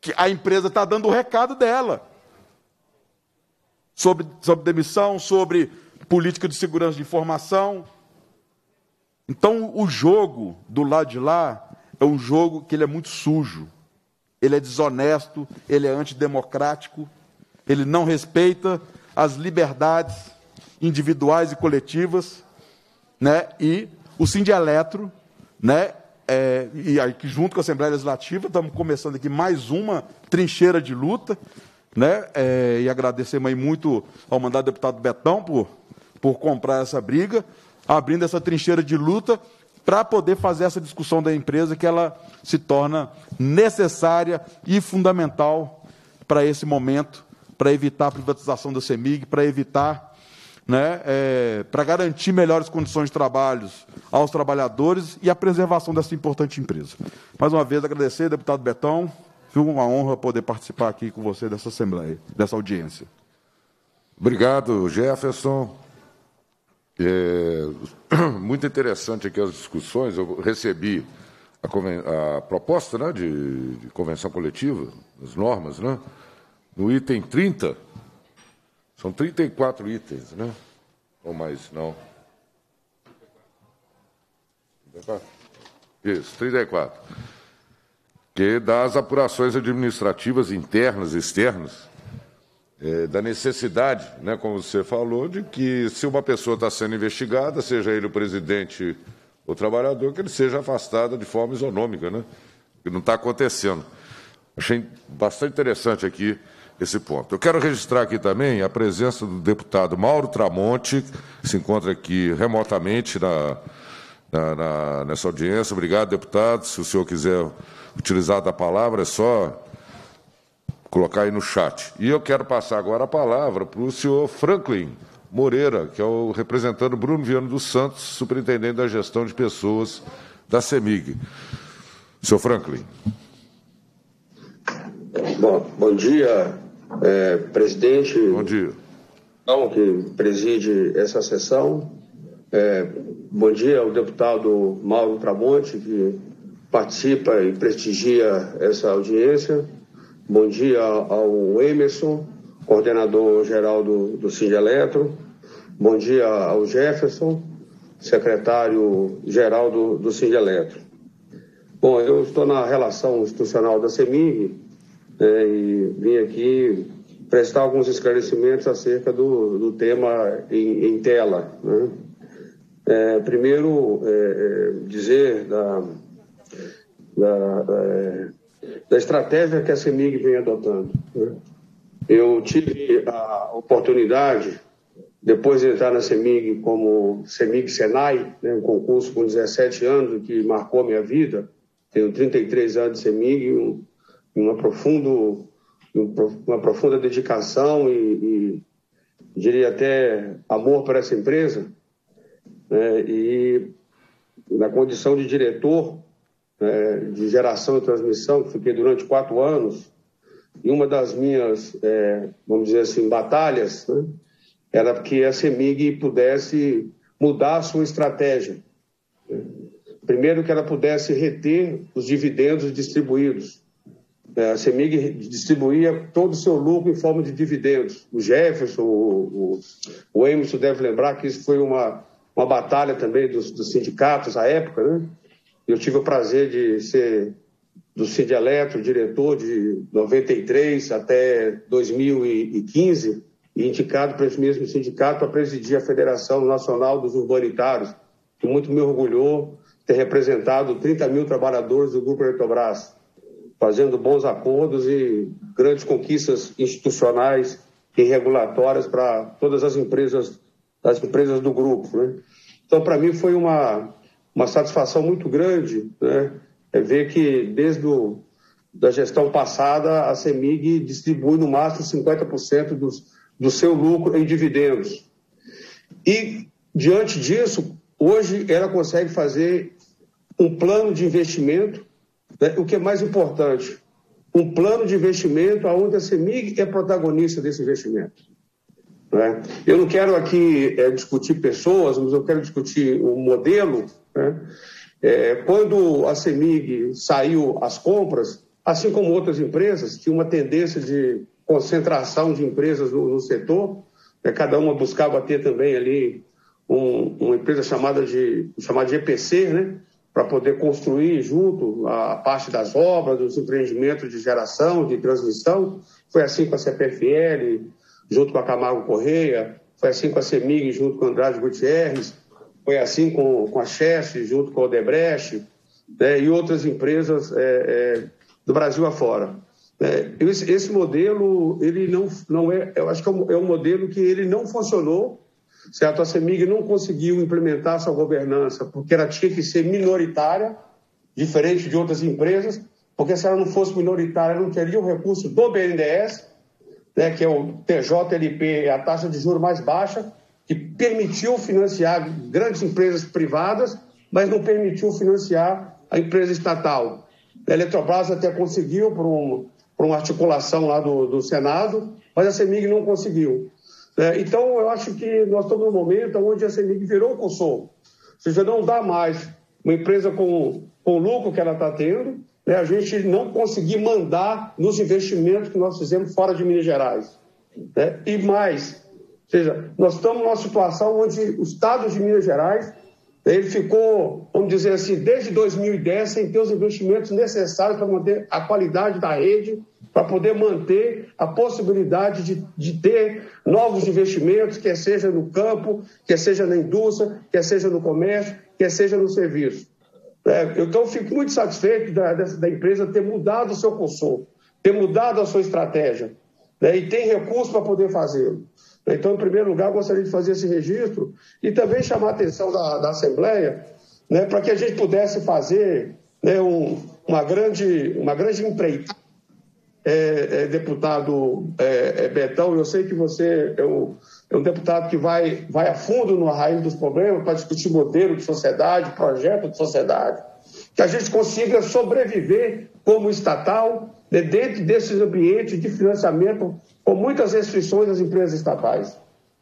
Que a empresa está dando o recado dela sobre, sobre demissão, sobre política de segurança de informação. Então, o jogo do lado de lá é um jogo que ele é muito sujo, ele é desonesto, ele é antidemocrático. Ele não respeita as liberdades individuais e coletivas, né? E o Sindieletro, né? É, e aí, junto com a Assembleia Legislativa, estamos começando aqui mais uma trincheira de luta, né? É, e agradecemos aí muito ao mandato do deputado Betão por, por comprar essa briga, abrindo essa trincheira de luta para poder fazer essa discussão da empresa, que ela se torna necessária e fundamental para esse momento, para evitar a privatização da CEMIG, para evitar, né, é, para garantir melhores condições de trabalho aos trabalhadores e a preservação dessa importante empresa. Mais uma vez, agradecer, deputado Betão, foi uma honra poder participar aqui com você dessa Assembleia, dessa audiência. Obrigado, Jefferson. É muito interessante aqui as discussões. Eu recebi a, conven... a proposta, né, de... de convenção coletiva, as normas, né? No item trinta, são trinta e quatro itens, né? Ou mais, não? trinta e quatro. Isso, trinta e quatro. Que dá as apurações administrativas internas e externas, é, da necessidade, né, como você falou, de que se uma pessoa está sendo investigada, seja ele o presidente ou o trabalhador, que ele seja afastado de forma isonômica, né? Que não está acontecendo. Achei bastante interessante aqui esse ponto. Eu quero registrar aqui também a presença do deputado Mauro Tramonte, que se encontra aqui remotamente na, na, na, nessa audiência. Obrigado, deputado. Se o senhor quiser utilizar da palavra, é só colocar aí no chat. E eu quero passar agora a palavra para o senhor Franklin Moreira, que é o representante Bruno Vieira dos Santos, superintendente da gestão de pessoas da CEMIG. Senhor Franklin. Bom, bom dia, é, presidente. Bom dia. Não, que preside essa sessão. É, bom dia ao deputado Mauro Tramonte, que participa e prestigia essa audiência. Bom dia ao Emerson, coordenador-geral do, do Sindieletro. Bom dia ao Jefferson, secretário-geral do, do Sindieletro. Bom, eu estou na relação institucional da CEMIG, é, e vim aqui prestar alguns esclarecimentos acerca do, do tema em, em tela, né? É, primeiro, é, dizer da, da, é, da estratégia que a CEMIG vem adotando, né? Eu tive a oportunidade, depois de entrar na CEMIG como CEMIG Senai, né, um concurso com dezessete anos que marcou a minha vida, tenho trinta e três anos de CEMIG, um, uma, profundo, uma profunda dedicação e, e diria até amor para essa empresa, né, e na condição de diretor, né, de geração e transmissão, que fiquei durante quatro anos, e uma das minhas, é, vamos dizer assim, batalhas, né, era que a CEMIG pudesse mudar a sua estratégia. Primeiro, que ela pudesse reter os dividendos distribuídos. A CEMIG distribuía todo o seu lucro em forma de dividendos. O Jefferson, o, o, o Emerson deve lembrar que isso foi uma, uma batalha também dos, dos sindicatos à época, né? Eu tive o prazer de ser do Sindieletro, diretor de noventa e três até dois mil e quinze, e indicado para esse mesmo sindicato para presidir a Federação Nacional dos Urbanitários, que muito me orgulhou ter representado trinta mil trabalhadores do Grupo Eletrobras, fazendo bons acordos e grandes conquistas institucionais e regulatórias para todas as empresas, as empresas do grupo, né? Então, para mim, foi uma, uma satisfação muito grande, né? É ver que, desde o, da gestão passada, a CEMIG distribui no máximo cinquenta por cento dos do seu lucro em dividendos. E, diante disso, hoje ela consegue fazer um plano de investimento, né? O que é mais importante, um plano de investimento onde a CEMIG é protagonista desse investimento, né? Eu não quero aqui é, discutir pessoas, mas eu quero discutir o modelo, né? É, quando a CEMIG saiu às compras, assim como outras empresas, tinha uma tendência de concentração de empresas no, no setor, né? Cada uma buscava ter também ali um, uma empresa chamada de, chamada de E P C, né, para poder construir junto a parte das obras, dos empreendimentos de geração, de transmissão. Foi assim com a C P F L, junto com a Camargo Correia, foi assim com a CEMIG, junto com a Andrade Gutierrez, foi assim com, com a Chess, junto com a Odebrecht, né, e outras empresas é, é, do Brasil afora. É, esse, esse modelo, ele não, não é, eu acho que é um, é um modelo que ele não funcionou, certo? A CEMIG não conseguiu implementar essa governança, porque ela tinha que ser minoritária, diferente de outras empresas, porque se ela não fosse minoritária, ela não teria o recurso do B N D E S, né, que é o T J L P, a taxa de juros mais baixa, que permitiu financiar grandes empresas privadas, mas não permitiu financiar a empresa estatal. A Eletrobras até conseguiu por um por uma articulação lá do, do Senado, mas a CEMIG não conseguiu. É, então, eu acho que nós estamos num momento onde a CEMIG virou o cursor. Ou seja, não dá mais uma empresa com, com o lucro que ela está tendo, né, a gente não conseguir mandar nos investimentos que nós fizemos fora de Minas Gerais, né? E mais, ou seja, nós estamos numa situação onde o Estado de Minas Gerais, ele ficou, vamos dizer assim, desde dois mil e dez, sem ter os investimentos necessários para manter a qualidade da rede, para poder manter a possibilidade de, de ter novos investimentos, quer seja no campo, quer seja na indústria, quer seja no comércio, quer seja no serviço. É, então, eu fico muito satisfeito da, dessa, da empresa ter mudado o seu cursor, ter mudado a sua estratégia, né, e tem recursos para poder fazê-lo. Então, em primeiro lugar, gostaria de fazer esse registro e também chamar a atenção da, da Assembleia, né, para que a gente pudesse fazer, né, um, uma, grande, uma grande empreitada. É, é, deputado é, é Betão, eu sei que você é um, é um deputado que vai, vai a fundo na raiz dos problemas para discutir modelo de sociedade, projeto de sociedade, que a gente consiga sobreviver como estatal, né, dentro desses ambientes de financiamento com muitas restrições às empresas estatais,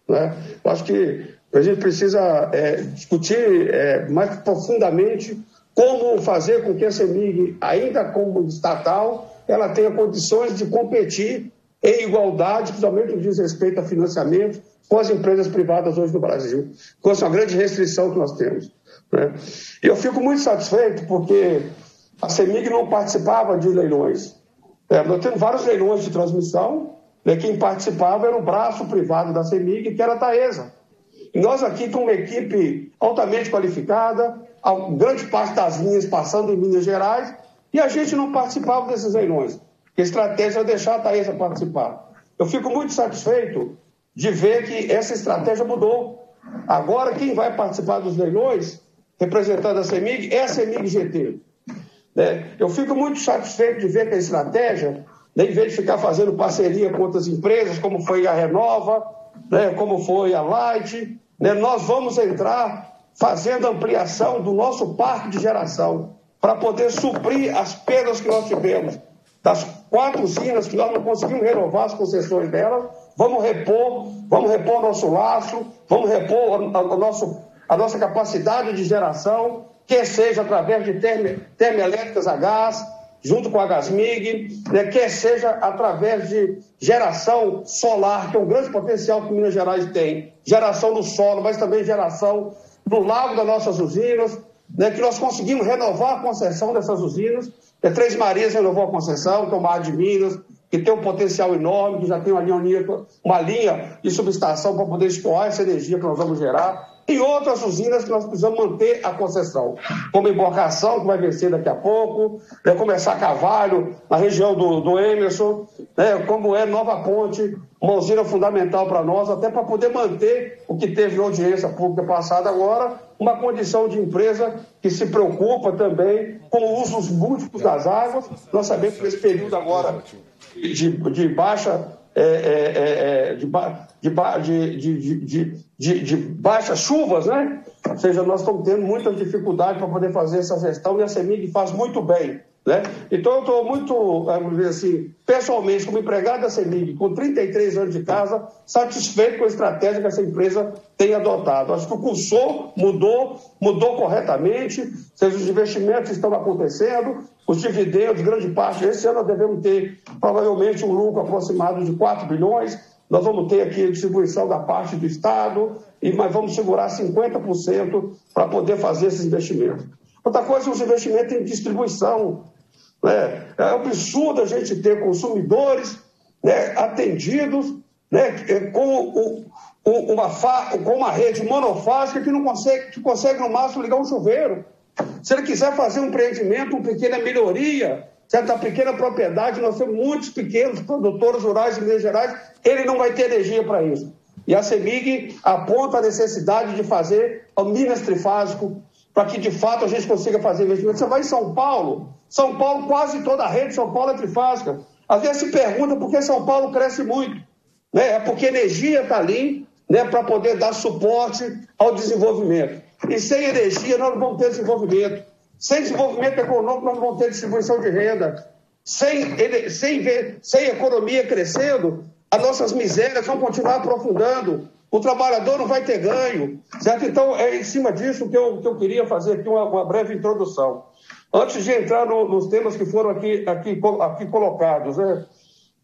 né? Eu acho que a gente precisa é, discutir é, mais profundamente como fazer com que a CEMIG, ainda como estatal, ela tenha condições de competir em igualdade, principalmente no que diz respeito a financiamento, com as empresas privadas hoje no Brasil, com essa grande restrição que nós temos, né? E eu fico muito satisfeito porque a CEMIG não participava de leilões. É, nós temos vários leilões de transmissão, Quem participava era o braço privado da CEMIG, que era a Taesa. E nós aqui com uma equipe altamente qualificada, grande parte das linhas passando em Minas Gerais, e a gente não participava desses leilões. A estratégia é deixar a Taesa participar. Eu fico muito satisfeito de ver que essa estratégia mudou. Agora, quem vai participar dos leilões, representando a CEMIG, é a CEMIG G T. Eu fico muito satisfeito de ver que a estratégia, em vez de ficar fazendo parceria com outras empresas, como foi a Renova, como foi a Light, nós vamos entrar fazendo ampliação do nosso parque de geração para poder suprir as perdas que nós tivemos. Das quatro usinas que nós não conseguimos renovar as concessões delas, vamos repor, vamos repor o nosso laço, vamos repor o nosso, a nossa capacidade de geração, que seja através de termoelétricas a gás, junto com a Gasmig, né, que seja através de geração solar, que é um grande potencial que Minas Gerais tem, geração no solo, mas também geração no lago das nossas usinas, né, que nós conseguimos renovar a concessão dessas usinas. É, Três Marias renovou a concessão, Tomar de Minas, que tem um potencial enorme, que já tem uma linha, uma linha de subestação para poder escoar essa energia que nós vamos gerar, e outras usinas que nós precisamos manter a concessão, como Embarcação, que vai vencer daqui a pouco, né, começar Carvalho, na região do, do Emerson, né, como é Nova Ponte, uma usina fundamental para nós, até para poder manter o que teve audiência pública passada agora, uma condição de empresa que se preocupa também com usos múltiplos das águas. Nós sabemos que nesse período agora de, de baixa... É, é, é, de, ba... De, ba... De, de, de, de, de baixas chuvas, né? Ou seja, nós estamos tendo muita dificuldade para poder fazer essa gestão e a CEMIG faz muito bem, né? Então eu estou muito, vamos dizer assim, pessoalmente, como empregado da CEMIG, com trinta e três anos de casa, satisfeito com a estratégia que essa empresa tem adotado. Acho que o cursor mudou, mudou corretamente, ou seja, os investimentos estão acontecendo, os dividendos, grande parte, esse ano nós devemos ter provavelmente um lucro aproximado de quatro bilhões, nós vamos ter aqui a distribuição da parte do Estado, mas vamos segurar cinquenta por cento para poder fazer esses investimentos. Outra coisa é os investimentos em distribuição, né? É absurdo a gente ter consumidores, né, atendidos, né, com, o, o, uma fa, com uma rede monofásica que não consegue, que consegue no máximo ligar um chuveiro. Se ele quiser fazer um empreendimento, uma pequena melhoria, certa pequena propriedade, nós temos muitos pequenos produtores rurais de Minas Gerais, ele não vai ter energia para isso. E a CEMIG aponta a necessidade de fazer o Minas Trifásico, para que de fato a gente consiga fazer investimento. Você vai em São Paulo, São Paulo, quase toda a rede de São Paulo é trifásica. Às vezes se pergunta por que São Paulo cresce muito, né? É porque a energia está ali, né, para poder dar suporte ao desenvolvimento. E sem energia nós não vamos ter desenvolvimento. Sem desenvolvimento econômico nós não vamos ter distribuição de renda. Sem, sem, sem economia crescendo, as nossas misérias vão continuar aprofundando. O trabalhador não vai ter ganho, certo? Então, é em cima disso que eu, que eu queria fazer aqui uma, uma breve introdução. Antes de entrar no, nos temas que foram aqui, aqui, aqui colocados, né?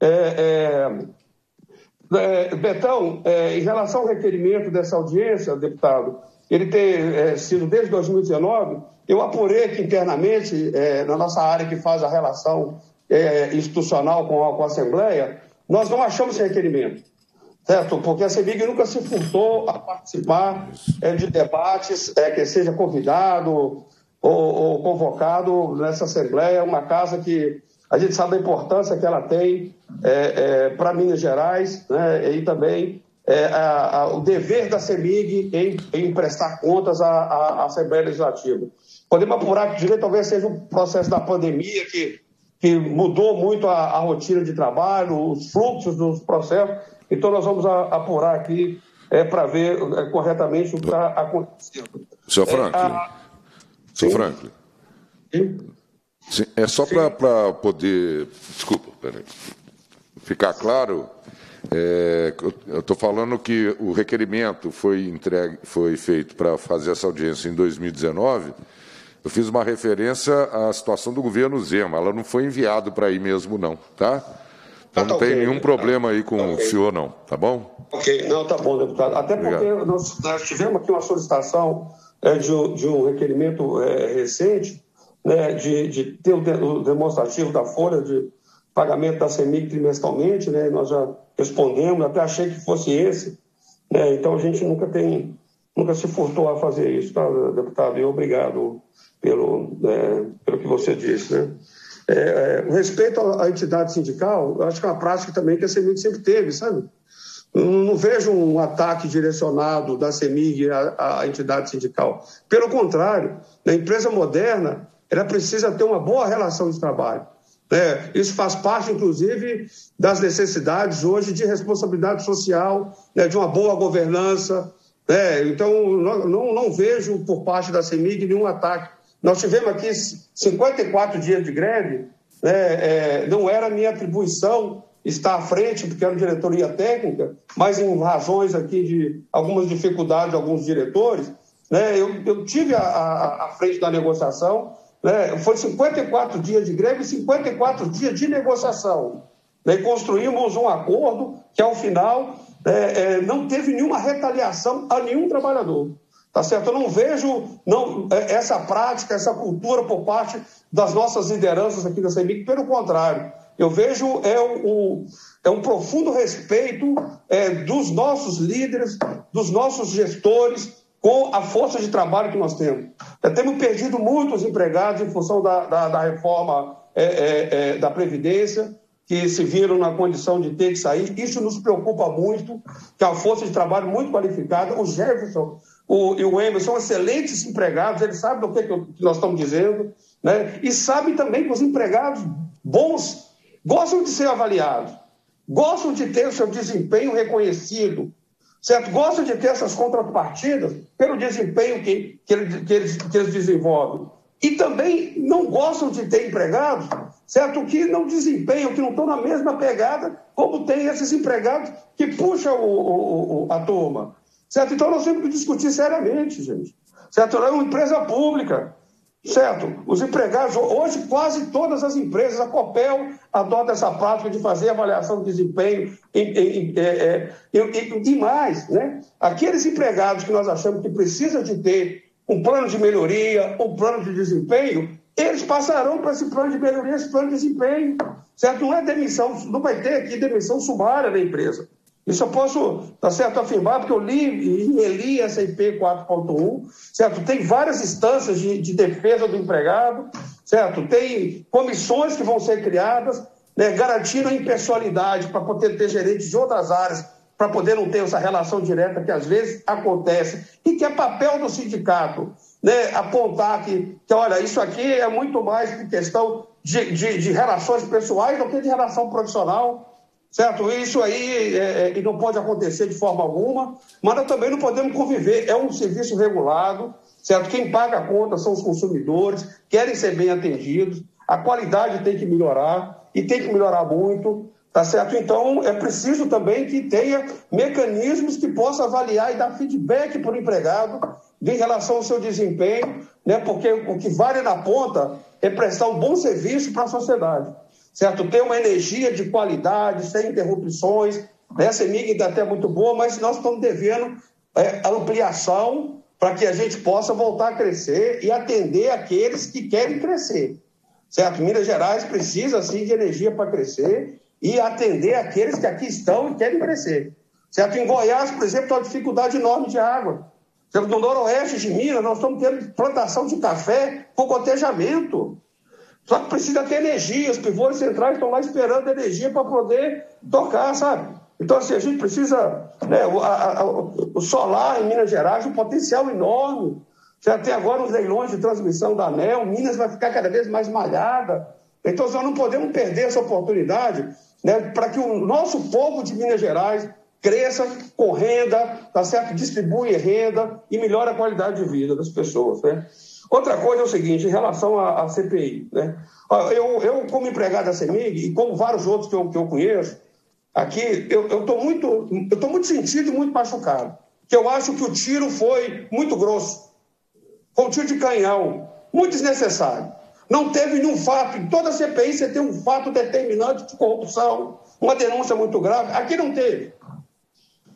É, é, é, Betão, é, em relação ao requerimento dessa audiência, deputado, ele ter é, sido desde dois mil e dezenove, eu apurei aqui internamente, é, na nossa área que faz a relação é, institucional com a, com a Assembleia, nós não achamos esse requerimento. Certo? Porque a CEMIG nunca se furtou a participar é, de debates, é, que seja convidado ou, ou convocado nessa Assembleia, uma casa que a gente sabe a importância que ela tem é, é, para Minas Gerais, né? E também é, a, a, o dever da CEMIG em, em prestar contas à, à Assembleia Legislativa. Podemos apurar que direito talvez seja um processo da pandemia que, que mudou muito a, a rotina de trabalho, os fluxos dos processos. Então, nós vamos apurar aqui é, para ver corretamente o que está acontecendo. Senhor Franklin, é, a... senhor Franklin. Sim. Sim, é só para poder... Desculpa, peraí. Ficar claro, é, eu estou falando que o requerimento foi, entregue, foi feito para fazer essa audiência em dois mil e dezenove. Eu fiz uma referência à situação do governo Zema. Ela não foi enviada para aí mesmo, não, tá? Então, não tem nenhum problema aí com o senhor, não, tá bom? Ok, não, tá bom, deputado. Até porque nós, nós tivemos aqui uma solicitação é, de, de um requerimento é, recente, né, de, de ter o demonstrativo da Folha pagamento da CEMIG trimestralmente, né? Nós já respondemos, até achei que fosse esse, né? Então a gente nunca tem, nunca se furtou a fazer isso, tá, deputado? E obrigado pelo, né, pelo que você disse, né? É, é, respeito à entidade sindical, eu acho que é uma prática também que a CEMIG sempre teve, sabe? Eu não vejo um ataque direcionado da CEMIG à, à entidade sindical. Pelo contrário, na empresa moderna, ela precisa ter uma boa relação de trabalho, né? Isso faz parte, inclusive, das necessidades hoje de responsabilidade social, né? De uma boa governança, né? Então, não, não vejo por parte da CEMIG nenhum ataque. Nós tivemos aqui cinquenta e quatro dias de greve, né? É, não era minha atribuição estar à frente, porque era diretoria técnica, mas em razões aqui de algumas dificuldades de alguns diretores, né? eu, eu tive a, a, a frente da negociação, né? Foi cinquenta e quatro dias de greve e cinquenta e quatro dias de negociação, né? E construímos um acordo que, ao final, é, é, não teve nenhuma retaliação a nenhum trabalhador. Tá certo? Eu não vejo não, essa prática, essa cultura por parte das nossas lideranças aqui da CEMIG, pelo contrário. Eu vejo é um, é um profundo respeito é, dos nossos líderes, dos nossos gestores, com a força de trabalho que nós temos. É, temos perdido muitos empregados em função da, da, da reforma é, é, é, da Previdência, que se viram na condição de ter que sair. Isso nos preocupa muito, que a força de trabalho muito qualificada, o Jefferson o, e o Emerson são excelentes empregados, eles sabem do que, que nós estamos dizendo, né? E sabem também que os empregados bons gostam de ser avaliados, gostam de ter o seu desempenho reconhecido, certo? Gostam de ter essas contrapartidas pelo desempenho que, que, ele, que, eles, que eles desenvolvem. E também não gostam de ter empregados, certo? Que não desempenham, que não estão na mesma pegada como tem esses empregados que puxam o, o, a turma, certo? Então, nós temos que discutir seriamente, gente, certo? É uma empresa pública, certo? Os empregados, hoje quase todas as empresas, a Copel adota essa prática de fazer avaliação de desempenho e, e, e, e, e mais, né? Aqueles empregados que nós achamos que precisam de ter um plano de melhoria, um plano de desempenho, eles passarão para esse plano de melhoria, esse plano de desempenho, certo? Não é demissão, não vai ter aqui demissão sumária da empresa. Isso eu posso, tá certo, afirmar, porque eu li e reli essa I P quatro ponto um, certo? Tem várias instâncias de, de defesa do empregado, certo? Tem comissões que vão ser criadas, né, garantindo a impessoalidade para poder ter gerentes de outras áreas, para poder não ter essa relação direta que às vezes acontece, e que é papel do sindicato, né, apontar que, que, olha, isso aqui é muito mais que questão de, de, de relações pessoais do que de relação profissional, certo? Isso aí é, é, não pode acontecer de forma alguma, mas nós também não podemos conviver, é um serviço regulado, certo? Quem paga a conta são os consumidores, querem ser bem atendidos, a qualidade tem que melhorar, e tem que melhorar muito, tá certo? Então, é preciso também que tenha mecanismos que possam avaliar e dar feedback para o empregado em relação ao seu desempenho, né? Porque o que vale na ponta é prestar um bom serviço para a sociedade, certo? Ter uma energia de qualidade, sem interrupções, né? A CEMIG ainda até é muito boa, mas nós estamos devendo é, ampliação para que a gente possa voltar a crescer e atender aqueles que querem crescer, certo? Minas Gerais precisa, sim, de energia para crescer e atender aqueles que aqui estão e querem crescer, certo? Em Goiás, por exemplo, tem uma dificuldade enorme de água. Certo? No noroeste de Minas, nós estamos tendo plantação de café por gotejamento. Só que precisa ter energia, os pivôs centrais estão lá esperando energia para poder tocar, sabe? Então, assim, a gente precisa... Né, o, a, a, o solar em Minas Gerais, um potencial enorme. Já tem agora os leilões de transmissão da ANEEL, Minas vai ficar cada vez mais malhada. Então, nós não podemos perder essa oportunidade, né, para que o nosso povo de Minas Gerais cresça com renda, tá certo? Distribui renda e melhora a qualidade de vida das pessoas, né? Outra coisa é o seguinte, em relação à, à C P I, né? Eu, eu, como empregado da CEMIG e como vários outros que eu, que eu conheço aqui, eu estou muito, eu tô muito sentido e muito machucado, que eu acho que o tiro foi muito grosso, foi um tiro de canhão, muito desnecessário. Não teve nenhum fato. Em toda a C P I você tem um fato determinante de corrupção, uma denúncia muito grave. Aqui não teve.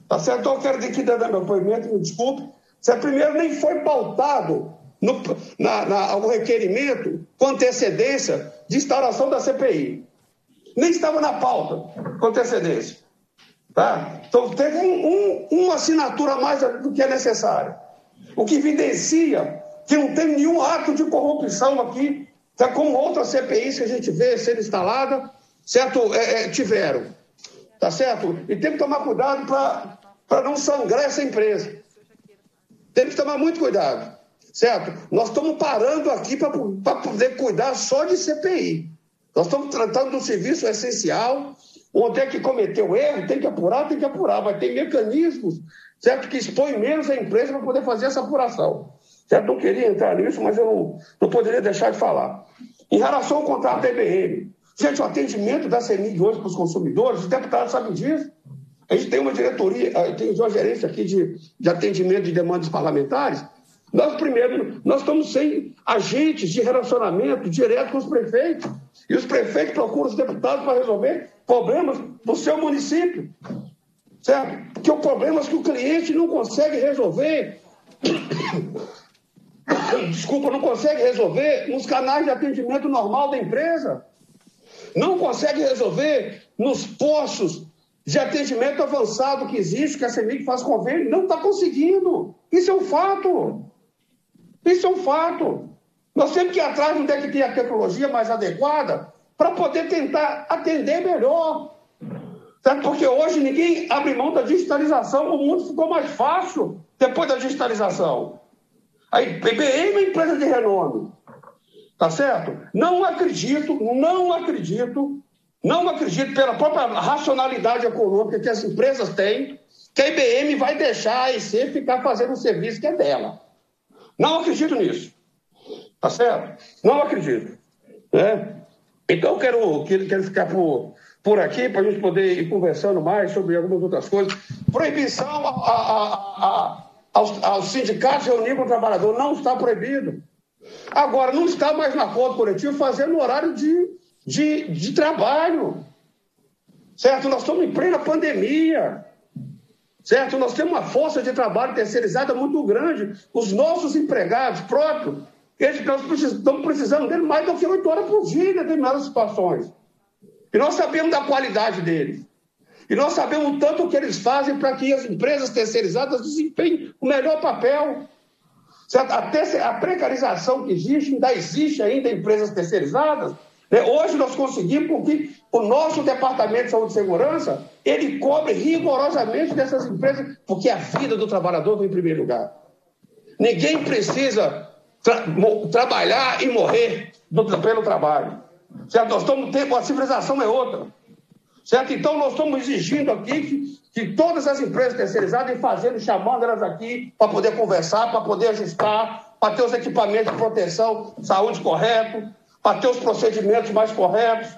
Tá certo? Então eu quero aqui dar meu depoimento, me desculpe. Você primeiro nem foi pautado no, na, na, no requerimento com antecedência de instalação da C P I. nem estava na pauta com antecedência. Tá? Então, teve um, um, uma assinatura a mais do que é necessária, o que evidencia que não tem nenhum ato de corrupção aqui, tá? Como outras C P Is que a gente vê sendo instalada, certo? É, é, tiveram, tá certo? E tem que tomar cuidado para não sangrar essa empresa. Tem que tomar muito cuidado, certo? Nós estamos parando aqui para poder cuidar só de C P I. Nós estamos tratando de um serviço essencial. Onde é que cometeu erro, tem que apurar, tem que apurar, mas tem mecanismos, certo, que expõem menos a empresa para poder fazer essa apuração. Certo? Não queria entrar nisso, mas eu não, não poderia deixar de falar. Em relação ao contrato da I B M, gente, o atendimento da CEMIG hoje para os consumidores, os deputados sabem disso. A gente tem uma diretoria, tem uma gerência aqui de, de atendimento de demandas parlamentares. Nós, primeiro, nós estamos sem agentes de relacionamento direto com os prefeitos. E os prefeitos procuram os deputados para resolver problemas do seu município. Certo? Que são problemas que o cliente não consegue resolver. Desculpa, não consegue resolver nos canais de atendimento normal da empresa. Não consegue resolver nos postos de atendimento avançado que existe, que a CEMIG faz convênio. Não está conseguindo. Isso é um fato. Isso é um fato. Nós temos que ir atrás onde é que tem a tecnologia mais adequada para poder tentar atender melhor. Certo? Porque hoje ninguém abre mão da digitalização, o mundo ficou mais fácil depois da digitalização. A I B M é uma empresa de renome. Tá certo? Não acredito, não acredito, não acredito pela própria racionalidade econômica que as empresas têm, que a I B M vai deixar a A I C ficar fazendo um serviço que é dela. Não acredito nisso. Tá certo? Não acredito. Né? Então, eu quero, quero ficar por, por aqui para a gente poder ir conversando mais sobre algumas outras coisas. Proibição a, a, a, a, aos, aos sindicatos reunir com o trabalhador não está proibido. Agora, não está mais na acordo coletivo fazendo horário de, de, de trabalho. Certo? Nós estamos em plena pandemia. Certo? Nós temos uma força de trabalho terceirizada muito grande. Os nossos empregados próprios, eles estão precisando dele mais do que oito horas por dia em determinadas situações. E nós sabemos da qualidade deles. E nós sabemos o tanto que eles fazem para que as empresas terceirizadas desempenhem o melhor papel. Certo? A, terceira, a precarização que existe, ainda existe ainda em empresas terceirizadas. Né? Hoje nós conseguimos porque o nosso Departamento de Saúde e Segurança, ele cobre rigorosamente dessas empresas, porque a vida do trabalhador vem em primeiro lugar. Ninguém precisa tra- trabalhar e morrer do, pelo trabalho. Certo? Nós estamos tendo, a civilização é outra. Certo? Então, nós estamos exigindo aqui que, que todas as empresas terceirizadas e fazendo, chamando elas aqui para poder conversar, para poder ajustar, para ter os equipamentos de proteção, saúde correto, para ter os procedimentos mais corretos.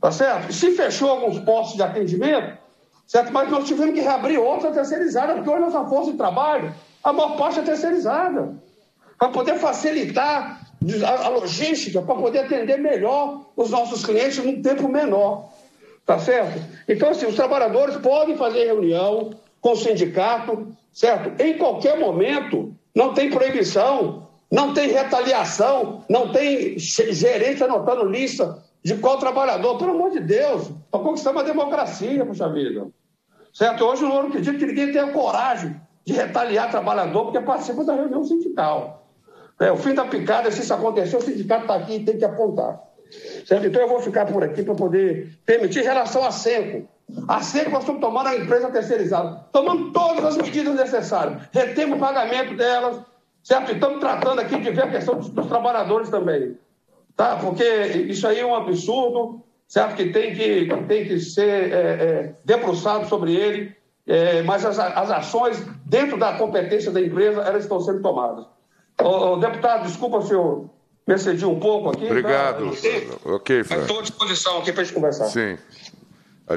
Tá certo? Se fechou alguns postos de atendimento, certo? Mas nós tivemos que reabrir outra terceirizada, porque hoje a nossa força de trabalho, a maior parte é terceirizada, para poder facilitar a logística, para poder atender melhor os nossos clientes num tempo menor. Tá certo? Então, assim, os trabalhadores podem fazer reunião com o sindicato, certo? Em qualquer momento, não tem proibição, não tem retaliação, não tem gerente anotando lista de qual trabalhador, pelo amor de Deus, para conquistar uma democracia, puxa vida. Certo? Hoje eu não acredito que ninguém tenha coragem de retaliar trabalhador porque participa da reunião sindical. É, o fim da picada, se isso acontecer, o sindicato está aqui e tem que apontar. Certo? Então eu vou ficar por aqui para poder permitir. Em relação à Senco, a Senco nós estamos tomando a empresa terceirizada, tomando todas as medidas necessárias, retemos o pagamento delas, certo? E estamos tratando aqui de ver a questão dos, dos trabalhadores também. Tá? Porque isso aí é um absurdo, certo? Que tem que, que, tem que ser é, é, debruçado sobre ele, é, mas as, as ações dentro da competência da empresa, elas estão sendo tomadas. Ô, ô, deputado, desculpa se eu me excedi um pouco aqui. Obrigado. Tá? Ok, Fran. Estou à disposição aqui para a gente conversar. Sim.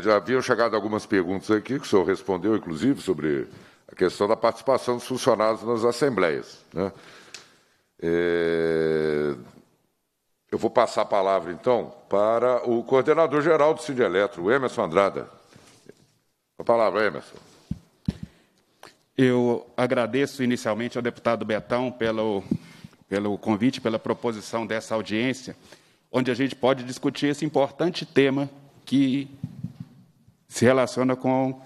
Já haviam chegado algumas perguntas aqui, que o senhor respondeu, inclusive, sobre a questão da participação dos funcionários nas assembleias. Né? É... Eu vou passar a palavra, então, para o coordenador-geral do Sindieletro, Emerson Andrada. A palavra, Emerson. Eu agradeço inicialmente ao deputado Betão pelo, pelo convite, pela proposição dessa audiência, onde a gente pode discutir esse importante tema que se relaciona com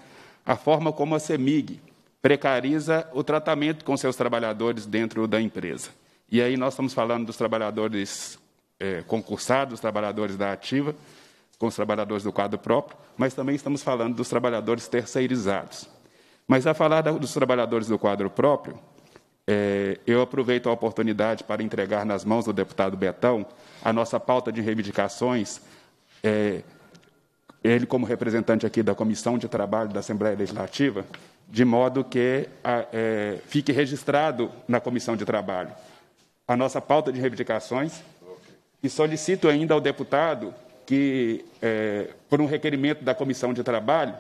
a forma como a CEMIG precariza o tratamento com seus trabalhadores dentro da empresa. E aí nós estamos falando dos trabalhadores é, concursados, dos trabalhadores da ativa, com os trabalhadores do quadro próprio, mas também estamos falando dos trabalhadores terceirizados. Mas, a falar dos trabalhadores do quadro próprio, é, eu aproveito a oportunidade para entregar nas mãos do deputado Betão a nossa pauta de reivindicações, é, ele como representante aqui da Comissão de Trabalho da Assembleia Legislativa, de modo que a, é, fique registrado na Comissão de Trabalho a nossa pauta de reivindicações, e solicito ainda ao deputado que, é, por um requerimento da Comissão de Trabalho,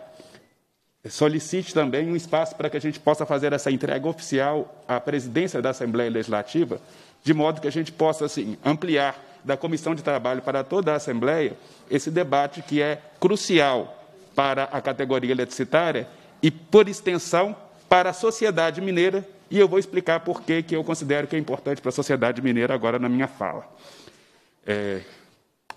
solicite também um espaço para que a gente possa fazer essa entrega oficial à presidência da Assembleia Legislativa, de modo que a gente possa, assim, ampliar da Comissão de Trabalho para toda a Assembleia esse debate que é crucial para a categoria eletricitária e, por extensão, para a sociedade mineira, e eu vou explicar por que que eu considero que é importante para a sociedade mineira agora na minha fala. É...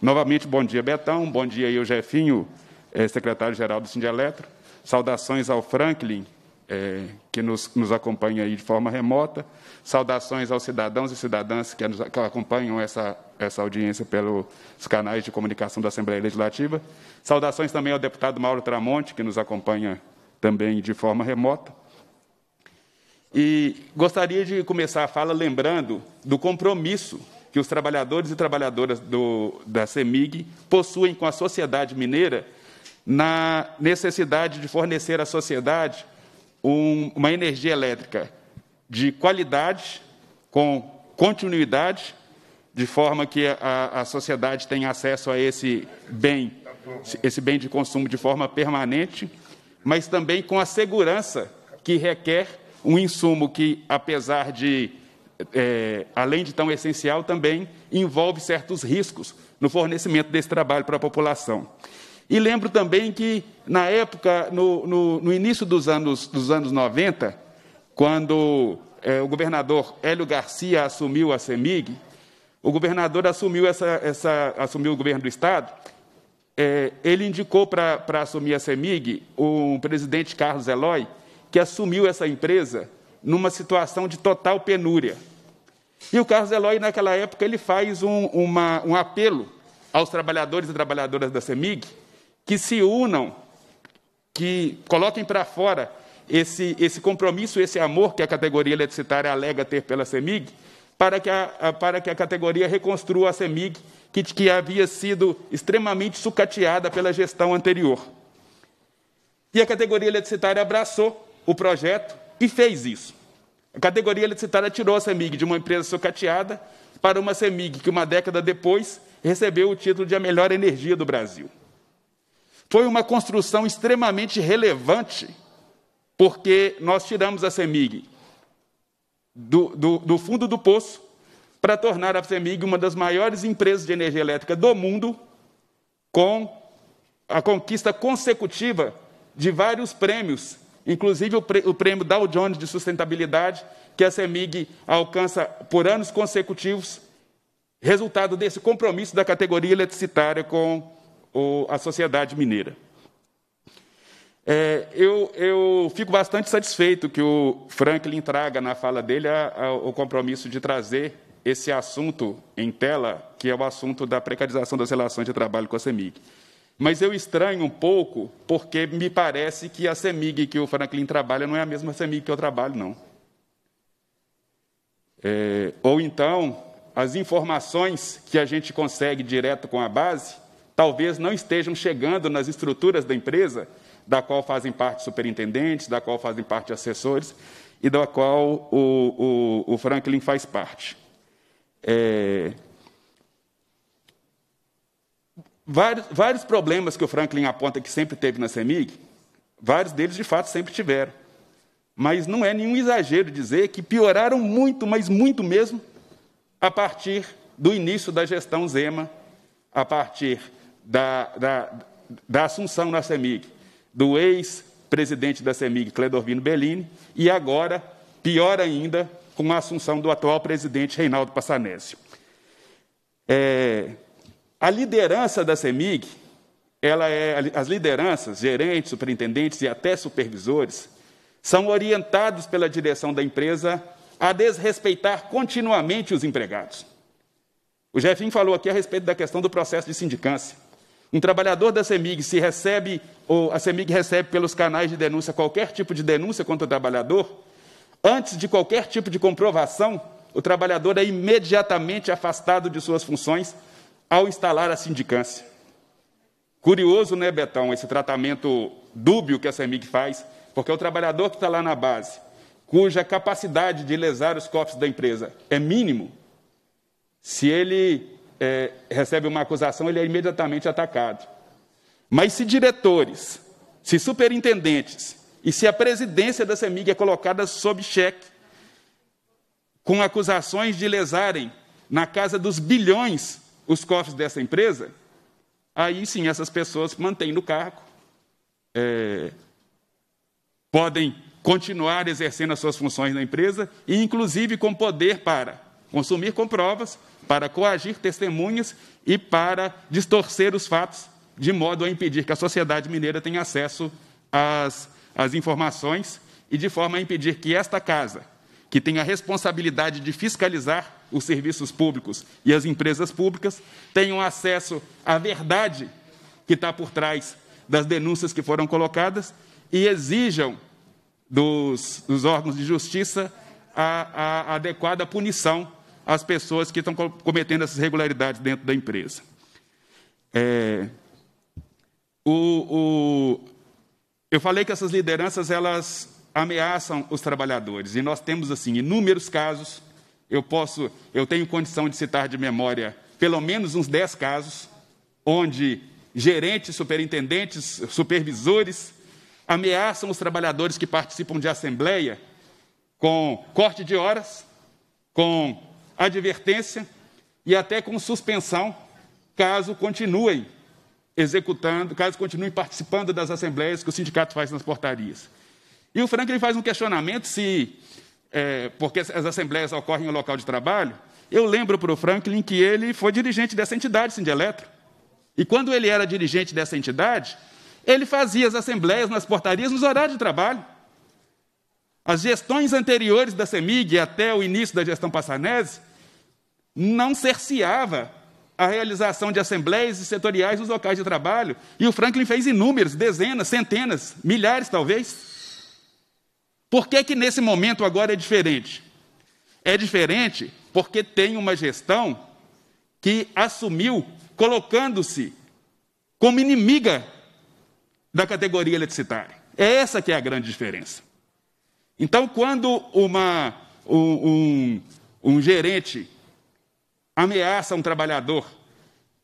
Novamente, bom dia, Betão, bom dia aí ao Jefinho, eh, secretário-geral do Sindieletro, saudações ao Franklin, eh, que nos, nos acompanha aí de forma remota, saudações aos cidadãos e cidadãs que, nos, que acompanham essa, essa audiência pelos canais de comunicação da Assembleia Legislativa, saudações também ao deputado Mauro Tramonte, que nos acompanha também de forma remota. E gostaria de começar a fala lembrando do compromisso que os trabalhadores e trabalhadoras do, da CEMIG possuem com a sociedade mineira na necessidade de fornecer à sociedade um, uma energia elétrica de qualidade, com continuidade, de forma que a, a sociedade tenha acesso a esse bem, esse bem de consumo de forma permanente, mas também com a segurança que requer um insumo que, apesar de É, além de tão essencial, também envolve certos riscos no fornecimento desse trabalho para a população. E lembro também que, na época, no, no, no início dos anos, dos anos noventa, quando é, o governador Hélio Garcia assumiu a CEMIG, o governador assumiu, essa, essa, assumiu o governo do Estado, é, ele indicou para assumir a CEMIG o presidente Carlos Eloy, que assumiu essa empresa numa situação de total penúria. E o Carlos Eloy, naquela época, ele faz um, uma, um apelo aos trabalhadores e trabalhadoras da CEMIG que se unam, que coloquem para fora esse, esse compromisso, esse amor que a categoria eletricitária alega ter pela CEMIG, para que a, a, para que a categoria reconstrua a CEMIG, que, que havia sido extremamente sucateada pela gestão anterior. E a categoria eletricitária abraçou o projeto e fez isso. A categoria eletricitária tirou a CEMIG de uma empresa sucateada para uma CEMIG que, uma década depois, recebeu o título de a melhor energia do Brasil. Foi uma construção extremamente relevante, porque nós tiramos a CEMIG do, do, do fundo do poço para tornar a CEMIG uma das maiores empresas de energia elétrica do mundo, com a conquista consecutiva de vários prêmios, inclusive o prêmio Dow Jones de sustentabilidade, que a CEMIG alcança por anos consecutivos, resultado desse compromisso da categoria eletricitária com a sociedade mineira. É, eu, eu fico bastante satisfeito que o Franklin traga na fala dele a, a, o compromisso de trazer esse assunto em tela, que é o assunto da precarização das relações de trabalho com a CEMIG. Mas eu estranho um pouco, porque me parece que a CEMIG que o Franklin trabalha não é a mesma CEMIG que eu trabalho, não. É, ou então, as informações que a gente consegue direto com a base, talvez não estejam chegando nas estruturas da empresa, da qual fazem parte superintendentes, da qual fazem parte assessores e da qual o, o, o Franklin faz parte. É... Vários, vários problemas que o Franklin aponta que sempre teve na CEMIG, vários deles, de fato, sempre tiveram. Mas não é nenhum exagero dizer que pioraram muito, mas muito mesmo, a partir do início da gestão Zema, a partir da, da, da assunção na CEMIG, do ex-presidente da CEMIG, Cledovino Bellini, e agora, pior ainda, com a assunção do atual presidente, Reinaldo Passanezi. É... A liderança da CEMIG ela é, as lideranças, gerentes, superintendentes e até supervisores, são orientados pela direção da empresa a desrespeitar continuamente os empregados. O Jefinho falou aqui a respeito da questão do processo de sindicância. Um trabalhador da CEMIG, se recebe, ou a CEMIG recebe pelos canais de denúncia qualquer tipo de denúncia contra o trabalhador, antes de qualquer tipo de comprovação, o trabalhador é imediatamente afastado de suas funções ao instalar a sindicância. Curioso, né, Betão, esse tratamento dúbio que a CEMIG faz, porque o trabalhador que está lá na base, cuja capacidade de lesar os cofres da empresa é mínimo, se ele é, recebe uma acusação, ele é imediatamente atacado. Mas se diretores, se superintendentes e se a presidência da CEMIG é colocada sob cheque com acusações de lesarem na casa dos bilhões os cofres dessa empresa, aí sim essas pessoas mantêm no cargo, é, podem continuar exercendo as suas funções na empresa e, inclusive, com poder para consumir com provas, para coagir testemunhas e para distorcer os fatos, de modo a impedir que a sociedade mineira tenha acesso às, às informações e de forma a impedir que esta casa, que tem a responsabilidade de fiscalizar os serviços públicos e as empresas públicas, tenham acesso à verdade que está por trás das denúncias que foram colocadas e exijam dos, dos órgãos de justiça a, a, a adequada punição às pessoas que estão cometendo essas irregularidades dentro da empresa. É, o, o, eu falei que essas lideranças elas ameaçam os trabalhadores e nós temos assim inúmeros casos. Eu posso, eu tenho condição de citar de memória pelo menos uns dez casos onde gerentes, superintendentes, supervisores ameaçam os trabalhadores que participam de assembleia com corte de horas, com advertência e até com suspensão, caso continuem executando, caso continuem participando das assembleias que o sindicato faz nas portarias. E o Franklin faz um questionamento se, é, porque as assembleias ocorrem no local de trabalho, eu lembro para o Franklin que ele foi dirigente dessa entidade, Sindieletro, e quando ele era dirigente dessa entidade, ele fazia as assembleias nas portarias nos horários de trabalho. As gestões anteriores da CEMIG, até o início da gestão Passanezi, não cerceava a realização de assembleias setoriais nos locais de trabalho, e o Franklin fez inúmeros, dezenas, centenas, milhares talvez. Por que que nesse momento agora é diferente? É diferente porque tem uma gestão que assumiu, colocando-se como inimiga da categoria eletricitária. É essa que é a grande diferença. Então, quando uma, um, um, um gerente ameaça um trabalhador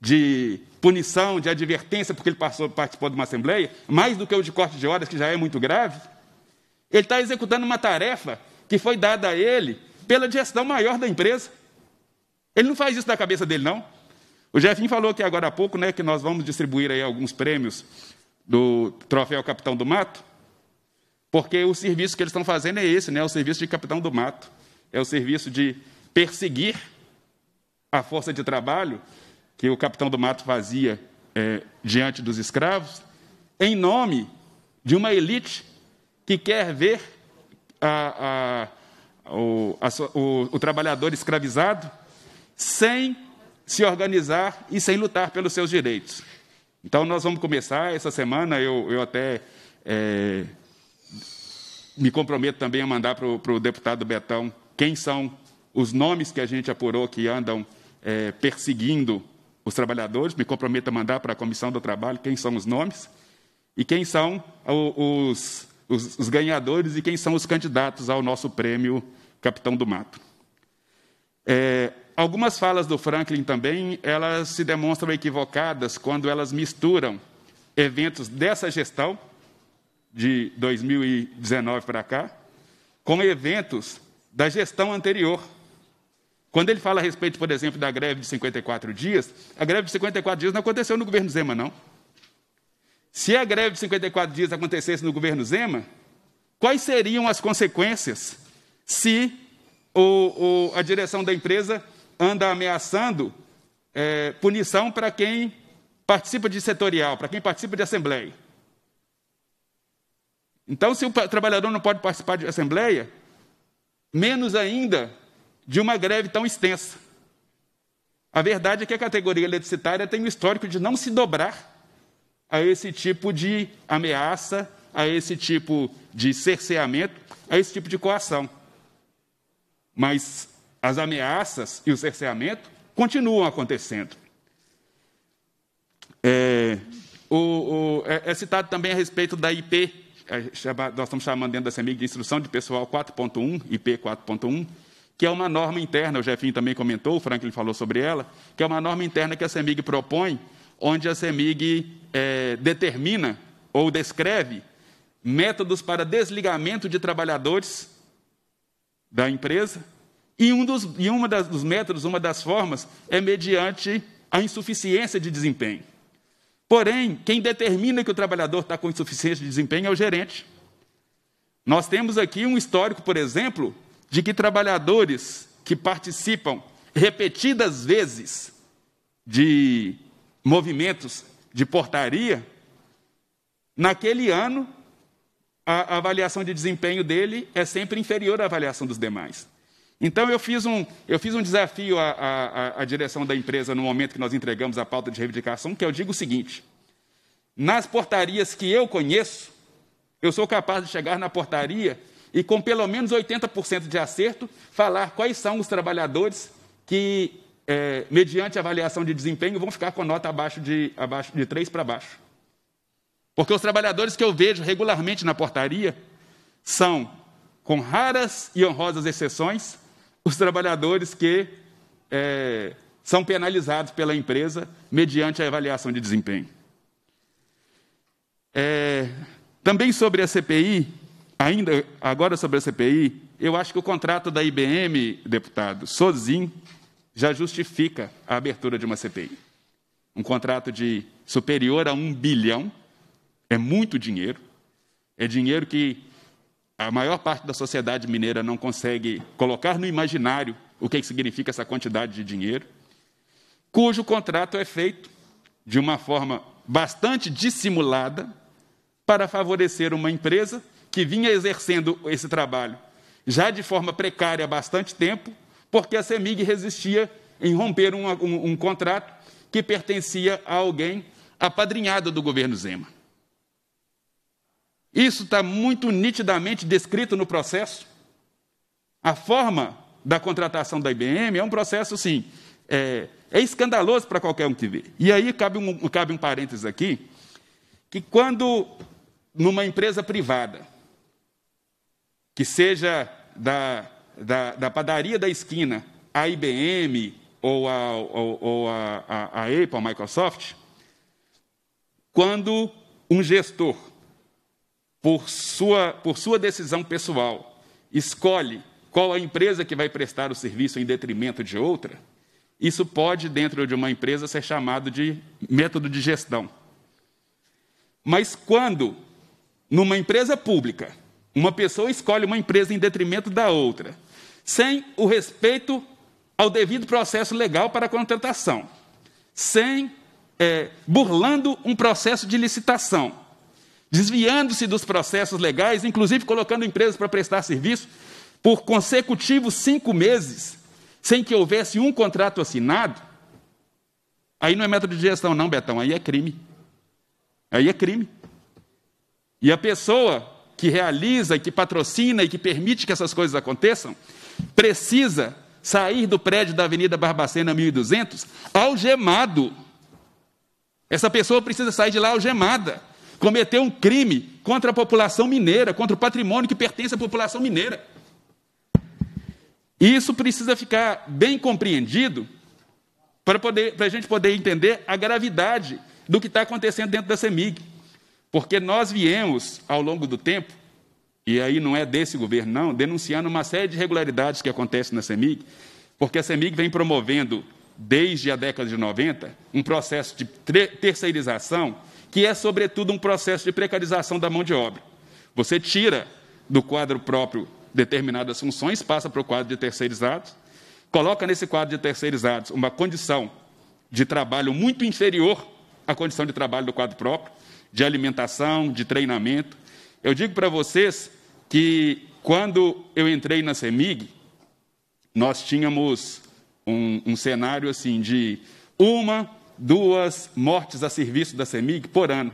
de punição, de advertência, porque ele passou, participou de uma assembleia, mais do que o de corte de horas, que já é muito grave, ele está executando uma tarefa que foi dada a ele pela gestão maior da empresa. Ele não faz isso da cabeça dele, não. O Jefinho falou aqui agora há pouco, né, que nós vamos distribuir aí alguns prêmios do troféu Capitão do Mato, porque o serviço que eles estão fazendo é esse, né? É o serviço de Capitão do Mato, é o serviço de perseguir a força de trabalho que o Capitão do Mato fazia é, diante dos escravos, em nome de uma elite que quer ver a, a, o, a, o, o trabalhador escravizado sem se organizar e sem lutar pelos seus direitos. Então, nós vamos começar essa semana, eu, eu até é, me comprometo também a mandar para o deputado Betão quem são os nomes que a gente apurou que andam é, perseguindo os trabalhadores, me comprometo a mandar para a Comissão do Trabalho quem são os nomes e quem são os, os, os ganhadores e quem são os candidatos ao nosso prêmio Capitão do Mato. É, Algumas falas do Franklin também, elas se demonstram equivocadas quando elas misturam eventos dessa gestão, de dois mil e dezenove para cá, com eventos da gestão anterior. Quando ele fala a respeito, por exemplo, da greve de cinquenta e quatro dias, a greve de cinquenta e quatro dias não aconteceu no governo Zema, não. Se a greve de cinquenta e quatro dias acontecesse no governo Zema, quais seriam as consequências se o, o, a direção da empresa anda ameaçando é, punição para quem participa de setorial, para quem participa de assembleia. Então, se o trabalhador não pode participar de assembleia, menos ainda de uma greve tão extensa. A verdade é que a categoria eletricitária tem um histórico de não se dobrar a esse tipo de ameaça, a esse tipo de cerceamento, a esse tipo de coação. Mas as ameaças e o cerceamento continuam acontecendo. É, o, o, é, é citado também a respeito da I P, nós estamos chamando dentro da CEMIG de Instrução de Pessoal quatro ponto um, I P quatro ponto um, que é uma norma interna, o Jefinho também comentou, o Franklin falou sobre ela, que é uma norma interna que a CEMIG propõe, onde a CEMIG é, determina ou descreve métodos para desligamento de trabalhadores da empresa, e um dos, e uma das, dos métodos, uma das formas, é mediante a insuficiência de desempenho. Porém, quem determina que o trabalhador está com insuficiência de desempenho é o gerente. Nós temos aqui um histórico, por exemplo, de que trabalhadores que participam repetidas vezes de movimentos de portaria, naquele ano, a avaliação de desempenho dele é sempre inferior à avaliação dos demais. Então, eu fiz um, eu fiz um desafio à, à, à direção da empresa no momento que nós entregamos a pauta de reivindicação, que eu digo o seguinte: nas portarias que eu conheço, eu sou capaz de chegar na portaria e com pelo menos oitenta por cento de acerto, falar quais são os trabalhadores que, é, mediante avaliação de desempenho, vão ficar com nota abaixo de, abaixo de três para baixo. Porque os trabalhadores que eu vejo regularmente na portaria são, com raras e honrosas exceções, os trabalhadores que é, são penalizados pela empresa mediante a avaliação de desempenho. É, também sobre a C P I... Ainda agora sobre a C P I, eu acho que o contrato da I B M, deputado, sozinho, já justifica a abertura de uma C P I. Um contrato de superior a um bilhão, é muito dinheiro, é dinheiro que a maior parte da sociedade mineira não consegue colocar no imaginário o que significa essa quantidade de dinheiro, cujo contrato é feito de uma forma bastante dissimulada para favorecer uma empresa que vinha exercendo esse trabalho já de forma precária há bastante tempo, porque a CEMIG resistia em romper um, um, um contrato que pertencia a alguém apadrinhado do governo Zema. Isso está muito nitidamente descrito no processo. A forma da contratação da I B M é um processo, sim, é, é escandaloso para qualquer um que vê. E aí cabe um, cabe um parênteses aqui, que quando, numa empresa privada, que seja da, da, da padaria da esquina, a I B M ou a, ou, ou a, a, a Apple, a Microsoft, quando um gestor, por sua, por sua decisão pessoal, escolhe qual a empresa que vai prestar o serviço em detrimento de outra, isso pode, dentro de uma empresa, ser chamado de método de gestão. Mas quando, numa empresa pública, uma pessoa escolhe uma empresa em detrimento da outra, sem o respeito ao devido processo legal para a contratação, sem, é, burlando um processo de licitação, desviando-se dos processos legais, inclusive colocando empresas para prestar serviço por consecutivos cinco meses, sem que houvesse um contrato assinado, aí não é método de gestão não, Betão, aí é crime. Aí é crime. E a pessoa que realiza, que patrocina e que permite que essas coisas aconteçam, precisa sair do prédio da Avenida Barbacena mil e duzentos algemado. Essa pessoa precisa sair de lá algemada, cometer um crime contra a população mineira, contra o patrimônio que pertence à população mineira. E isso precisa ficar bem compreendido para poder, para a gente poder entender a gravidade do que está acontecendo dentro da CEMIG. Porque nós viemos, ao longo do tempo, e aí não é desse governo, não, denunciando uma série de irregularidades que acontecem na CEMIG, porque a CEMIG vem promovendo, desde a década de noventa, um processo de terceirização, que é, sobretudo, um processo de precarização da mão de obra. Você tira do quadro próprio determinadas funções, passa para o quadro de terceirizados, coloca nesse quadro de terceirizados uma condição de trabalho muito inferior a condição de trabalho do quadro próprio, de alimentação, de treinamento. Eu digo para vocês que, quando eu entrei na CEMIG, nós tínhamos um, um cenário assim de uma, duas mortes a serviço da CEMIG por ano.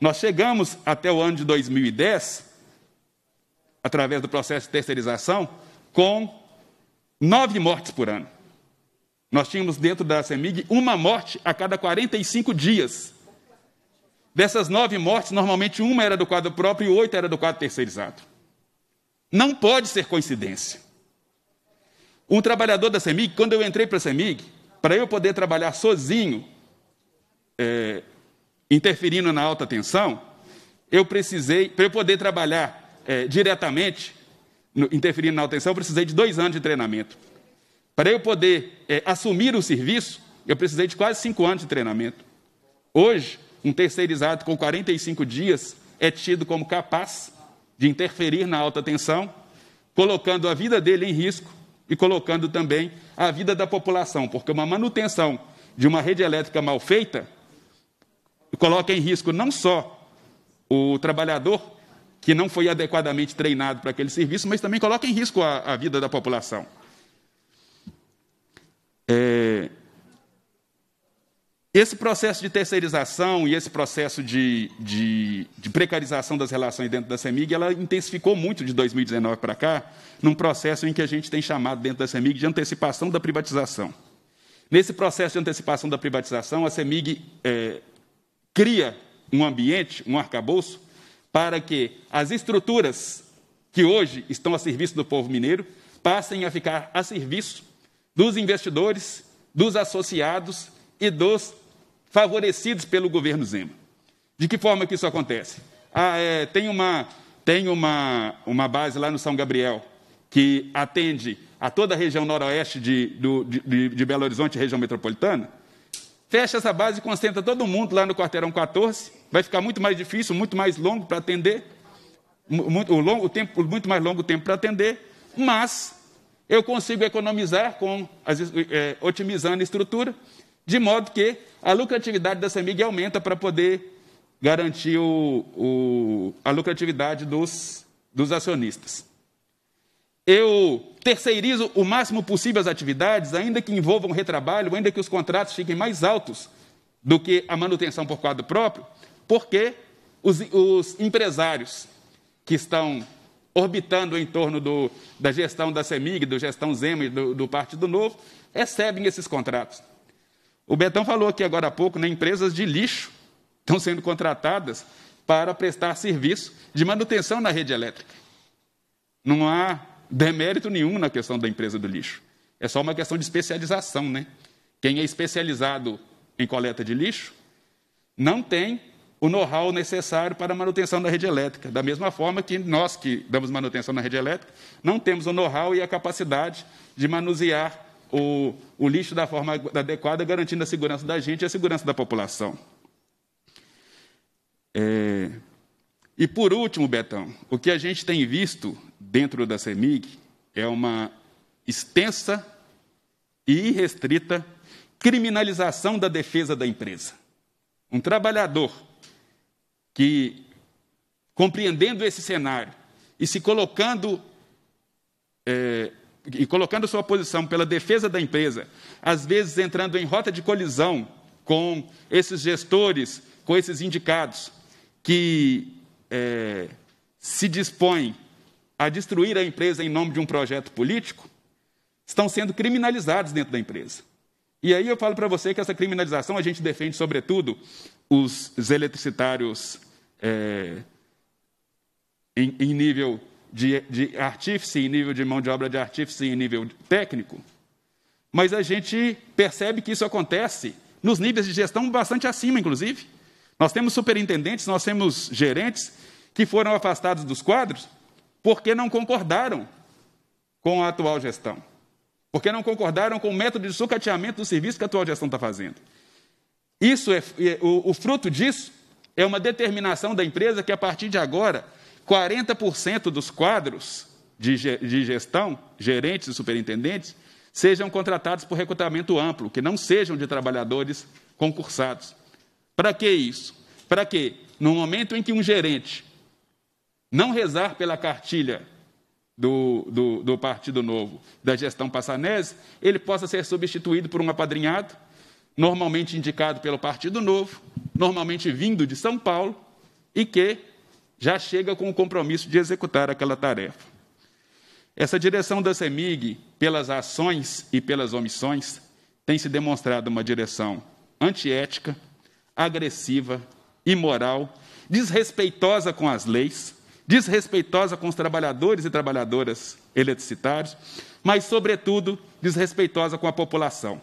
Nós chegamos até o ano de dois mil e dez, através do processo de terceirização, com nove mortes por ano. Nós tínhamos dentro da CEMIG uma morte a cada quarenta e cinco dias. Dessas nove mortes, normalmente uma era do quadro próprio e oito era do quadro terceirizado. Não pode ser coincidência. Um trabalhador da CEMIG, quando eu entrei para a CEMIG, para eu poder trabalhar sozinho, é, interferindo na alta tensão, eu precisei, para eu poder trabalhar é, diretamente, no, interferindo na alta tensão, eu precisei de dois anos de treinamento. Para eu poder é, assumir o serviço, eu precisei de quase cinco anos de treinamento. Hoje, um terceirizado com quarenta e cinco dias é tido como capaz de interferir na alta tensão, colocando a vida dele em risco e colocando também a vida da população, porque uma manutenção de uma rede elétrica mal feita coloca em risco não só o trabalhador, que não foi adequadamente treinado para aquele serviço, mas também coloca em risco a, a vida da população. É... Esse processo de terceirização e esse processo de, de, de precarização das relações dentro da CEMIG, ela intensificou muito de dois mil e dezenove para cá, num processo em que a gente tem chamado dentro da CEMIG de antecipação da privatização. Nesse processo de antecipação da privatização, a CEMIG é, cria um ambiente, um arcabouço, para que as estruturas que hoje estão a serviço do povo mineiro passem a ficar a serviço dos investidores, dos associados e dos favorecidos pelo governo Zema. De que forma que isso acontece? Ah, é, tem uma, tem uma, uma base lá no São Gabriel que atende a toda a região noroeste de, do, de, de Belo Horizonte, região metropolitana. Fecha essa base e concentra todo mundo lá no quarteirão quatorze. Vai ficar muito mais difícil, muito mais longo para atender, muito, o longo, o tempo, muito mais longo o tempo para atender, mas eu consigo economizar, com as, é, otimizando a estrutura, de modo que a lucratividade da CEMIG aumenta para poder garantir o, o, a lucratividade dos, dos acionistas. Eu terceirizo o máximo possível as atividades, ainda que envolvam retrabalho, ainda que os contratos fiquem mais altos do que a manutenção por quadro próprio, porque os, os empresários que estão orbitando em torno do, da gestão da CEMIG, da gestão Zema e do, do Partido Novo, recebem esses contratos. O Betão falou aqui agora há pouco, né, empresas de lixo estão sendo contratadas para prestar serviço de manutenção na rede elétrica. Não há demérito nenhum na questão da empresa do lixo. É só uma questão de especialização, né? Quem é especializado em coleta de lixo não tem o know-how necessário para a manutenção da rede elétrica. Da mesma forma que nós que damos manutenção na rede elétrica não temos o know-how e a capacidade de manusear O, o lixo da forma adequada, garantindo a segurança da gente e a segurança da população. É... E, por último, Betão, o que a gente tem visto dentro da CEMIG é uma extensa e irrestrita criminalização da defesa da empresa. Um trabalhador que, compreendendo esse cenário e se colocando... É... e colocando sua posição pela defesa da empresa, às vezes entrando em rota de colisão com esses gestores, com esses indicados, que é, se dispõem a destruir a empresa em nome de um projeto político, estão sendo criminalizados dentro da empresa. E aí eu falo para você que essa criminalização a gente defende, sobretudo, os eletricitários é, em, em nível... De, de artífice em nível de mão de obra de artífice em nível técnico, mas a gente percebe que isso acontece nos níveis de gestão bastante acima, inclusive. Nós temos superintendentes, nós temos gerentes que foram afastados dos quadros porque não concordaram com a atual gestão, porque não concordaram com o método de sucateamento do serviço que a atual gestão está fazendo. Isso é, é o, o fruto disso é uma determinação da empresa que, a partir de agora, quarenta por cento dos quadros de gestão, gerentes e superintendentes, sejam contratados por recrutamento amplo, que não sejam de trabalhadores concursados. Para que isso? Para que, no momento em que um gerente não rezar pela cartilha do, do, do Partido Novo, da gestão Passanezi, ele possa ser substituído por um apadrinhado, normalmente indicado pelo Partido Novo, normalmente vindo de São Paulo, e que já chega com o compromisso de executar aquela tarefa. Essa direção da CEMIG, pelas ações e pelas omissões, tem se demonstrado uma direção antiética, agressiva, imoral, desrespeitosa com as leis, desrespeitosa com os trabalhadores e trabalhadoras eletricitários, mas, sobretudo, desrespeitosa com a população.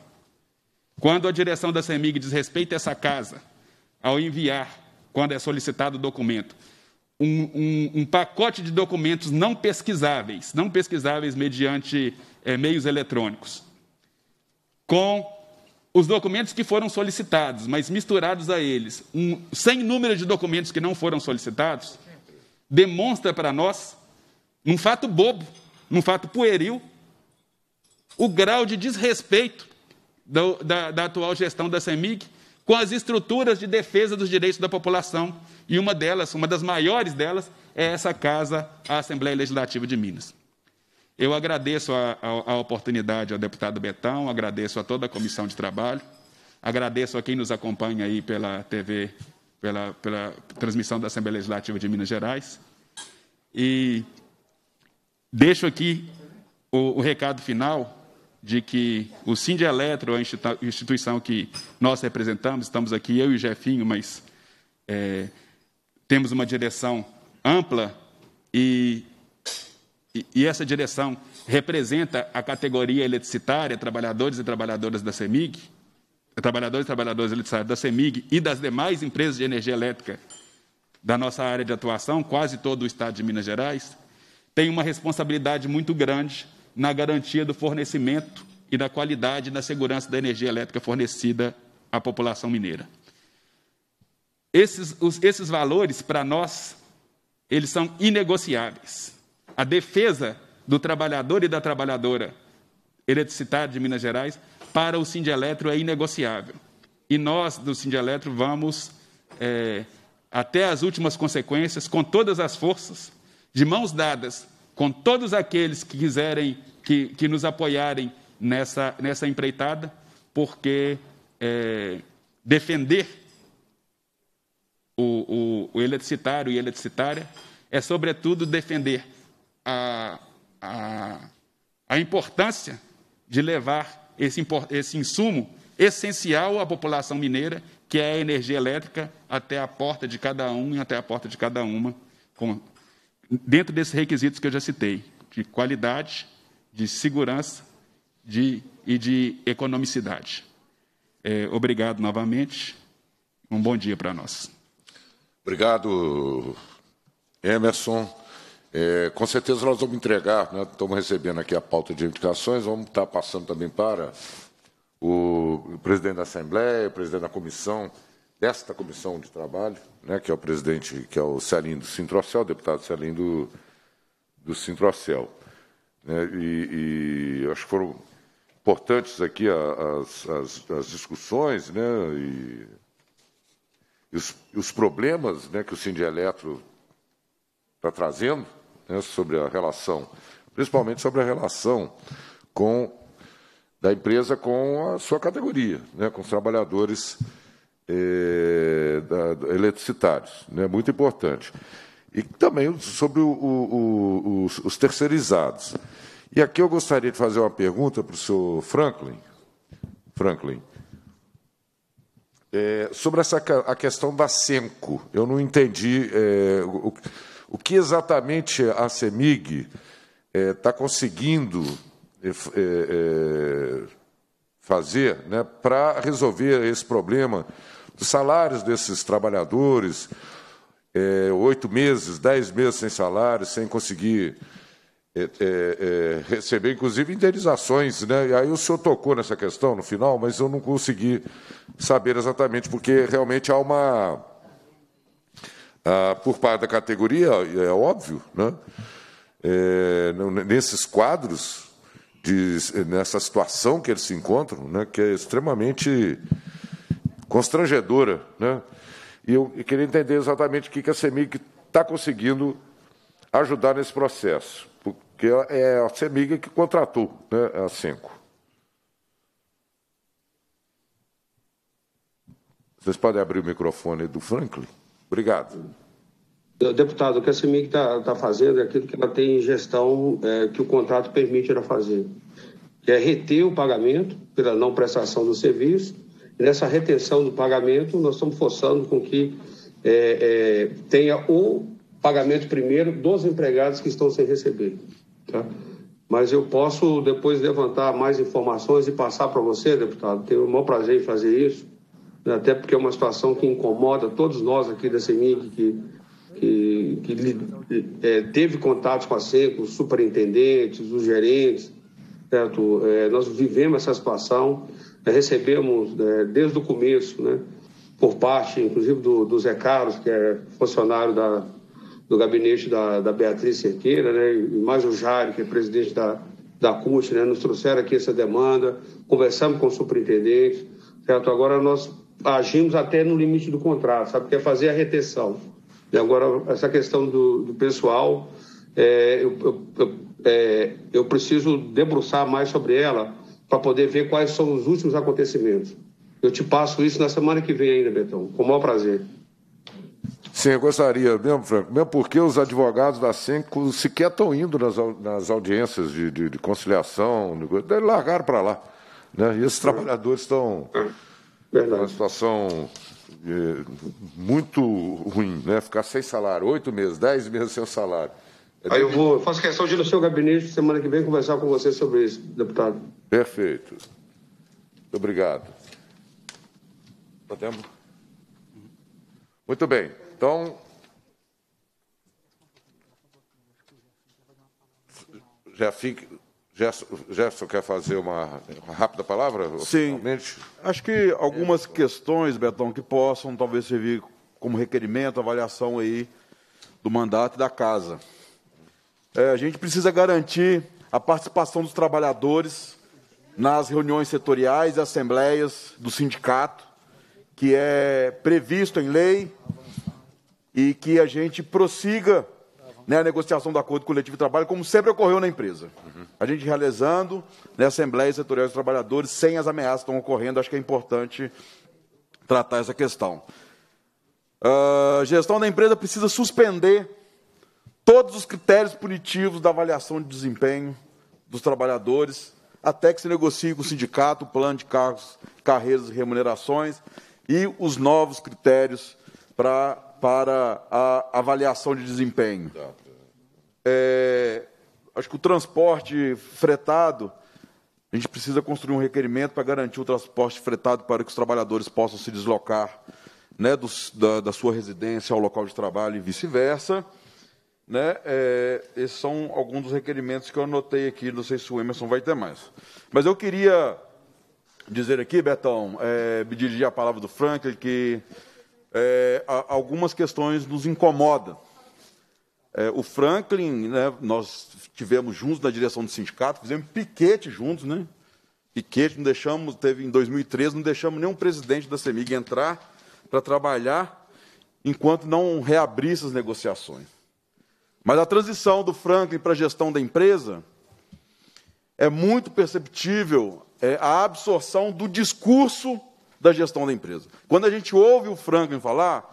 Quando a direção da CEMIG desrespeita essa casa, ao enviar, quando é solicitado o documento, Um, um, um pacote de documentos não pesquisáveis, não pesquisáveis mediante é, meios eletrônicos, com os documentos que foram solicitados, mas misturados a eles, um sem número de documentos que não foram solicitados, demonstra para nós, num fato bobo, num fato pueril, o grau de desrespeito do, da, da atual gestão da CEMIG com as estruturas de defesa dos direitos da população, e uma delas, uma das maiores delas, é essa casa, a Assembleia Legislativa de Minas. Eu agradeço a, a, a oportunidade ao deputado Betão, agradeço a toda a Comissão de Trabalho, agradeço a quem nos acompanha aí pela T V, pela, pela transmissão da Assembleia Legislativa de Minas Gerais, e deixo aqui o, o recado final de que o Sindieletro, a instituição que nós representamos, estamos aqui, eu e o Jefinho, mas é, temos uma direção ampla e, e, e essa direção representa a categoria eletricitária, trabalhadores e trabalhadoras da CEMIG, trabalhadores e trabalhadoras eletricitárias da CEMIG e das demais empresas de energia elétrica da nossa área de atuação, quase todo o estado de Minas Gerais, tem uma responsabilidade muito grande na garantia do fornecimento e da qualidade e da segurança da energia elétrica fornecida à população mineira. Esses, os, esses valores, para nós, eles são inegociáveis. A defesa do trabalhador e da trabalhadora eletricitária de Minas Gerais para o Sindieletro é inegociável. E nós, do Sindieletro, vamos é, até as últimas consequências, com todas as forças, de mãos dadas, com todos aqueles que quiserem, que, que nos apoiarem nessa, nessa empreitada, porque é, defender o, o, o eletricitário e a eletricitária é, sobretudo, defender a, a, a importância de levar esse, esse insumo essencial à população mineira, que é a energia elétrica, até a porta de cada um e até a porta de cada uma, com dentro desses requisitos que eu já citei, de qualidade, de segurança de, e de economicidade. É, obrigado novamente. Um bom dia para nós. Obrigado, Emerson. É, com certeza nós vamos entregar, né? Estamos recebendo aqui a pauta de indicações, vamos estar passando também para o presidente da Assembleia, o presidente da comissão, desta comissão de trabalho, né, que é o presidente, que é o Celindo Sintrocel, o deputado Celindo do Sintrocel. Né, e, e acho que foram importantes aqui as, as, as discussões, né, e, e os, os problemas, né, que o Sindieletro está trazendo, né, sobre a relação, principalmente sobre a relação com, da empresa com a sua categoria, né, com os trabalhadores É, da, da, eletricitários, né, muito importante. E também sobre o, o, o, os, os terceirizados. E aqui eu gostaria de fazer uma pergunta para o senhor Franklin, Franklin é, sobre essa, a questão da Senco. Eu não entendi é, o, o que exatamente a CEMIG está é, conseguindo é, é, fazer, né, para resolver esse problema. Os salários desses trabalhadores, é, oito meses, dez meses sem salário, sem conseguir é, é, é, receber, inclusive, indenizações, né? E aí o senhor tocou nessa questão no final, mas eu não consegui saber exatamente, porque realmente há uma... A, por parte da categoria, é óbvio, né? É, nesses quadros, de, nessa situação que eles se encontram, né, que é extremamente constrangedora, né? E eu queria entender exatamente o que a CEMIG está conseguindo ajudar nesse processo, porque é a CEMIG que contratou, né, a Senco. Vocês podem abrir o microfone do Franklin? Obrigado. Deputado, o que a CEMIG está tá fazendo é aquilo que ela tem em gestão, é, que o contrato permite ela fazer, que é reter o pagamento pela não prestação do serviço. E nessa retenção do pagamento, nós estamos forçando com que é, é, tenha o pagamento primeiro dos empregados que estão sem receber. Tá? Mas eu posso depois levantar mais informações e passar para você, deputado. Tenho o maior prazer em fazer isso, até porque é uma situação que incomoda todos nós aqui da CEMIG, que, que, que é, teve contato com a Senco, os superintendentes, os gerentes, certo? É, nós vivemos essa situação, é, recebemos é, desde o começo, né, por parte, inclusive, do, do Zé Carlos, que é funcionário da, do gabinete da, da Beatriz Cerqueira, né, e mais o Jário, que é presidente da, da C U T, né, nos trouxeram aqui essa demanda, conversamos com o superintendente, certo? Agora nós agimos até no limite do contrato, sabe? Que é fazer a retenção. E agora, essa questão do, do pessoal, é, eu, eu, é, eu preciso debruçar mais sobre ela para poder ver quais são os últimos acontecimentos. Eu te passo isso na semana que vem ainda, Betão, com o maior prazer. Sim, eu gostaria mesmo, Franco, mesmo porque os advogados da Senco sequer estão indo nas, nas audiências de, de, de conciliação, de, largaram para lá, né? E esses trabalhadores estão... Verdade. Uma situação é, muito ruim, né? Ficar sem salário, oito meses, dez meses sem salário. É Aí eu vou, eu faço questão de ir no seu gabinete semana que vem conversar com você sobre isso, deputado. Perfeito. Muito obrigado. Podemos? Muito bem. Então, já fica... Jefferson, quer fazer uma, uma rápida palavra? Sim. Finalmente? Acho que algumas questões, Betão, que possam talvez servir como requerimento, avaliação aí do mandato da Casa. É, a gente precisa garantir a participação dos trabalhadores nas reuniões setoriais, assembleias do sindicato, que é previsto em lei, e que a gente prossiga, né, a negociação do acordo coletivo de trabalho, como sempre ocorreu na empresa. Uhum. A gente realizando, né, assembleias setoriais dos trabalhadores, sem as ameaças que estão ocorrendo, acho que é importante tratar essa questão. A uh, gestão da empresa precisa suspender todos os critérios punitivos da avaliação de desempenho dos trabalhadores, até que se negocie com o sindicato, o plano de cargos, carreiras e remunerações, e os novos critérios para... para a avaliação de desempenho. É, acho que o transporte fretado, a gente precisa construir um requerimento para garantir o transporte fretado para que os trabalhadores possam se deslocar, né, do, da, da sua residência ao local de trabalho e vice-versa. Né, é, esses são alguns dos requerimentos que eu anotei aqui, não sei se o Emerson vai ter mais. Mas eu queria dizer aqui, Betão, é, me dirigir à palavra do Franklin, que... É, algumas questões nos incomodam. É, o Franklin, né, nós tivemos juntos na direção do sindicato, fizemos piquete juntos, né? Piquete, não deixamos, teve em dois mil e treze, não deixamos nenhum presidente da CEMIG entrar para trabalhar enquanto não reabrisse as negociações. Mas a transição do Franklin para a gestão da empresa é muito perceptível, é, a absorção do discurso da gestão da empresa. Quando a gente ouve o Franklin falar,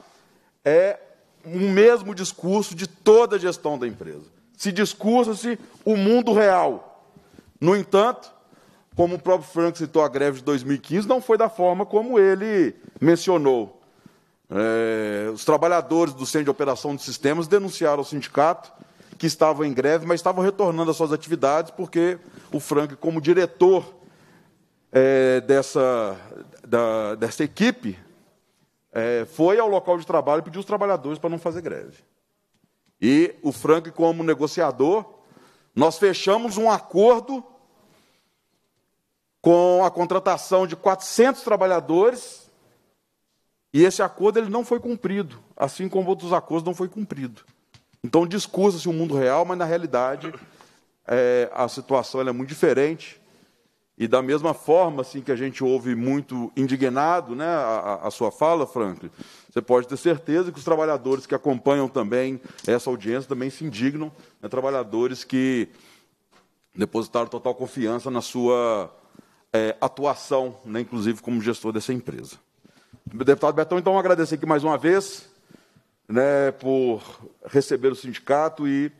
é o mesmo discurso de toda a gestão da empresa. Se discursa-se o mundo real. No entanto, como o próprio Franklin citou a greve de dois mil e quinze, não foi da forma como ele mencionou. É, os trabalhadores do Centro de Operação de Sistemas denunciaram ao sindicato que estavam em greve, mas estavam retornando às suas atividades, porque o Franklin, como diretor é, dessa... Da, dessa equipe, é, foi ao local de trabalho e pediu os trabalhadores para não fazer greve. E o Franklin, como negociador, nós fechamos um acordo com a contratação de quatrocentos trabalhadores, e esse acordo ele não foi cumprido, assim como outros acordos não foi cumprido. Então, discursa-se o mundo real, mas, na realidade, é, a situação ela é muito diferente. E da mesma forma assim, que a gente ouve muito indignado, né, a, a sua fala, Franklin, você pode ter certeza que os trabalhadores que acompanham também essa audiência também se indignam, né, trabalhadores que depositaram total confiança na sua é, atuação, né, inclusive como gestor dessa empresa. Deputado Betão, então, agradecer aqui mais uma vez, né, por receber o sindicato e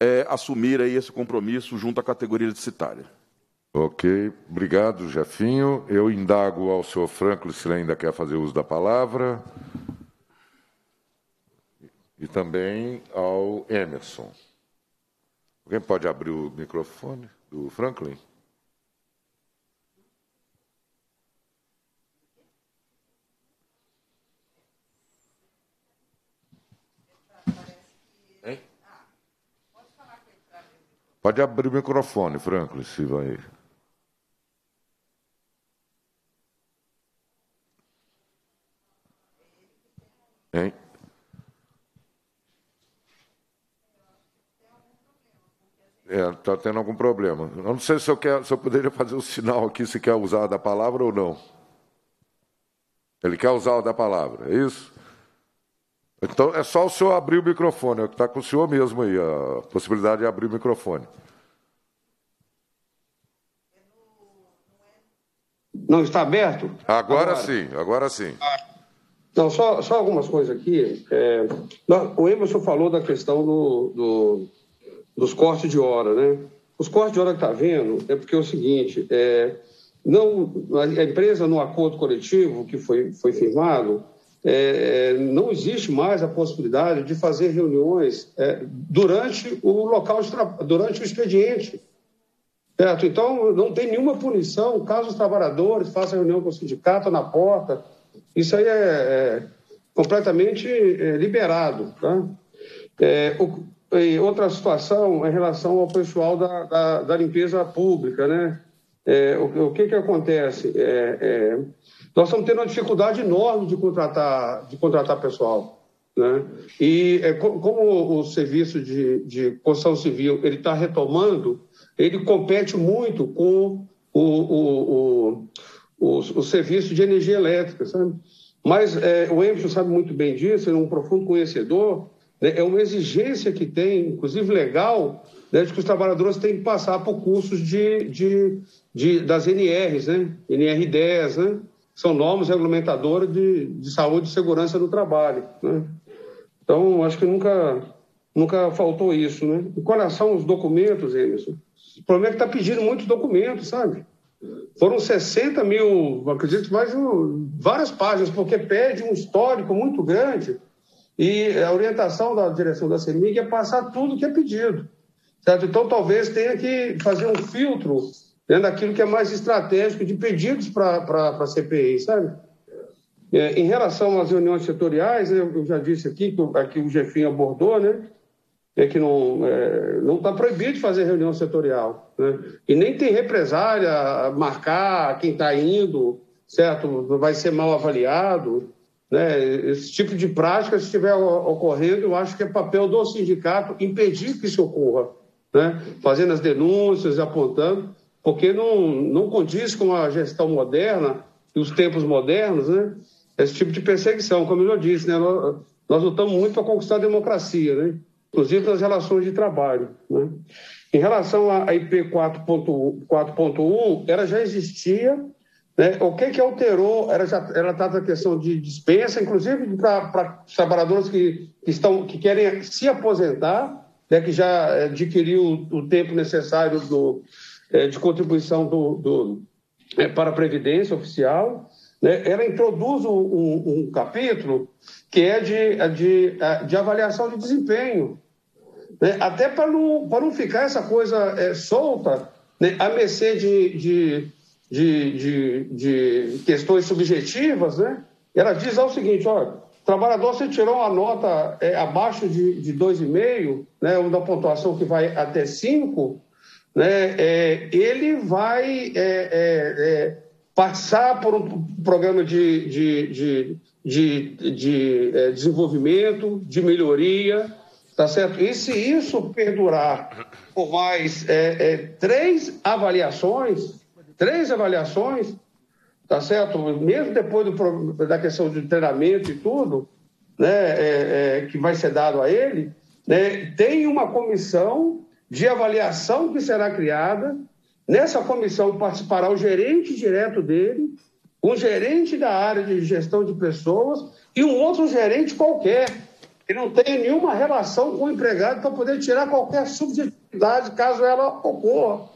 é, assumir aí esse compromisso junto à categoria licitária. Ok, obrigado, Jefinho. Eu indago ao senhor Franklin se ele ainda quer fazer uso da palavra e também ao Emerson. Alguém pode abrir o microfone do Franklin? Hein? Pode abrir o microfone, Franklin, se vai... Hein? Está é, tendo algum problema. Eu não sei se eu, quer, se eu poderia fazer o um sinal aqui, se quer usar da palavra ou não. Ele quer usar o da palavra, é isso? Então, é só o senhor abrir o microfone, é o que está com o senhor mesmo aí, a possibilidade de abrir o microfone. Não está aberto? Agora, agora. sim, agora sim. Ah. Não, só, só algumas coisas aqui. É, o Emerson falou da questão do, do, dos cortes de hora, né? Os cortes de hora que está vendo é porque é o seguinte, é, não, a empresa, no acordo coletivo que foi, foi firmado, é, não existe mais a possibilidade de fazer reuniões é, durante o local de trabalho, durante o expediente. Certo? Então, não tem nenhuma punição caso os trabalhadores façam reunião com o sindicato na porta. Isso aí é, é completamente é, liberado. Tá? É, o, e outra situação em relação ao pessoal da, da, da limpeza pública. Né? É, o o que, que acontece? É, é, nós estamos tendo uma dificuldade enorme de contratar, de contratar pessoal. Né? E é, como o serviço de, de construção civil ele está retomando, ele compete muito com o... o, o O, o serviço de energia elétrica, sabe? Mas é, o Emerson sabe muito bem disso, ele é um profundo conhecedor, né? É uma exigência que tem, inclusive legal, né, de que os trabalhadores têm que passar por cursos de, de, de, das N Rs, né? N R dez, né? São normas regulamentadoras de, de saúde e segurança do trabalho, né? Então, acho que nunca, nunca faltou isso, né? E quais são os documentos, Emerson? O problema é que está pedindo muitos documentos, sabe? Foram sessenta mil, acredito, mais várias páginas, porque pede um histórico muito grande e a orientação da direção da CEMIG é passar tudo que é pedido. Certo? Então, talvez tenha que fazer um filtro dentro daquilo que é mais estratégico de pedidos para a C P I, sabe? É, em relação às reuniões setoriais, né, eu já disse aqui, que aqui o Jefinho abordou, né? É que não é, não está proibido de fazer reunião setorial, né? E nem tem represália a marcar quem está indo, certo? Vai ser mal avaliado, né? Esse tipo de prática, se estiver ocorrendo, eu acho que é papel do sindicato impedir que isso ocorra, né? Fazendo as denúncias, apontando, porque não, não condiz com a gestão moderna e os tempos modernos, né? Esse tipo de perseguição, como eu já disse, né? Nós, nós lutamos muito para conquistar a democracia, né? Inclusive nas relações de trabalho, né? Em relação à I P quatro ponto um, ela já existia, né? O que que alterou? Ela já ela trata a questão de dispensa, inclusive para trabalhadores que, que estão que querem se aposentar, né? Que já adquiriu o, o tempo necessário do, é, de contribuição do, do, é, para a Previdência Oficial. Ela introduz um, um, um capítulo que é de, de, de avaliação de desempenho, né? Até para não, para não ficar essa coisa é, solta, né? A mercê de, de, de, de, de questões subjetivas, né? Ela diz ao seguinte, olha, trabalhador, você tirou uma nota é, abaixo de, de dois vírgula cinco, né? Uma pontuação que vai até cinco, né? É, ele vai... É, é, é, passar por um programa de, de, de, de, de, de desenvolvimento, de melhoria, Tá certo? E se isso perdurar por mais é, é, três avaliações, três avaliações, tá certo? Mesmo depois do, da questão de treinamento e tudo, né, é, é, que vai ser dado a ele, né, tem uma comissão de avaliação que será criada. Nessa comissão participará o gerente direto dele, um gerente da área de gestão de pessoas e um outro gerente qualquer, que não tenha nenhuma relação com o empregado para poder tirar qualquer subjetividade, caso ela ocorra.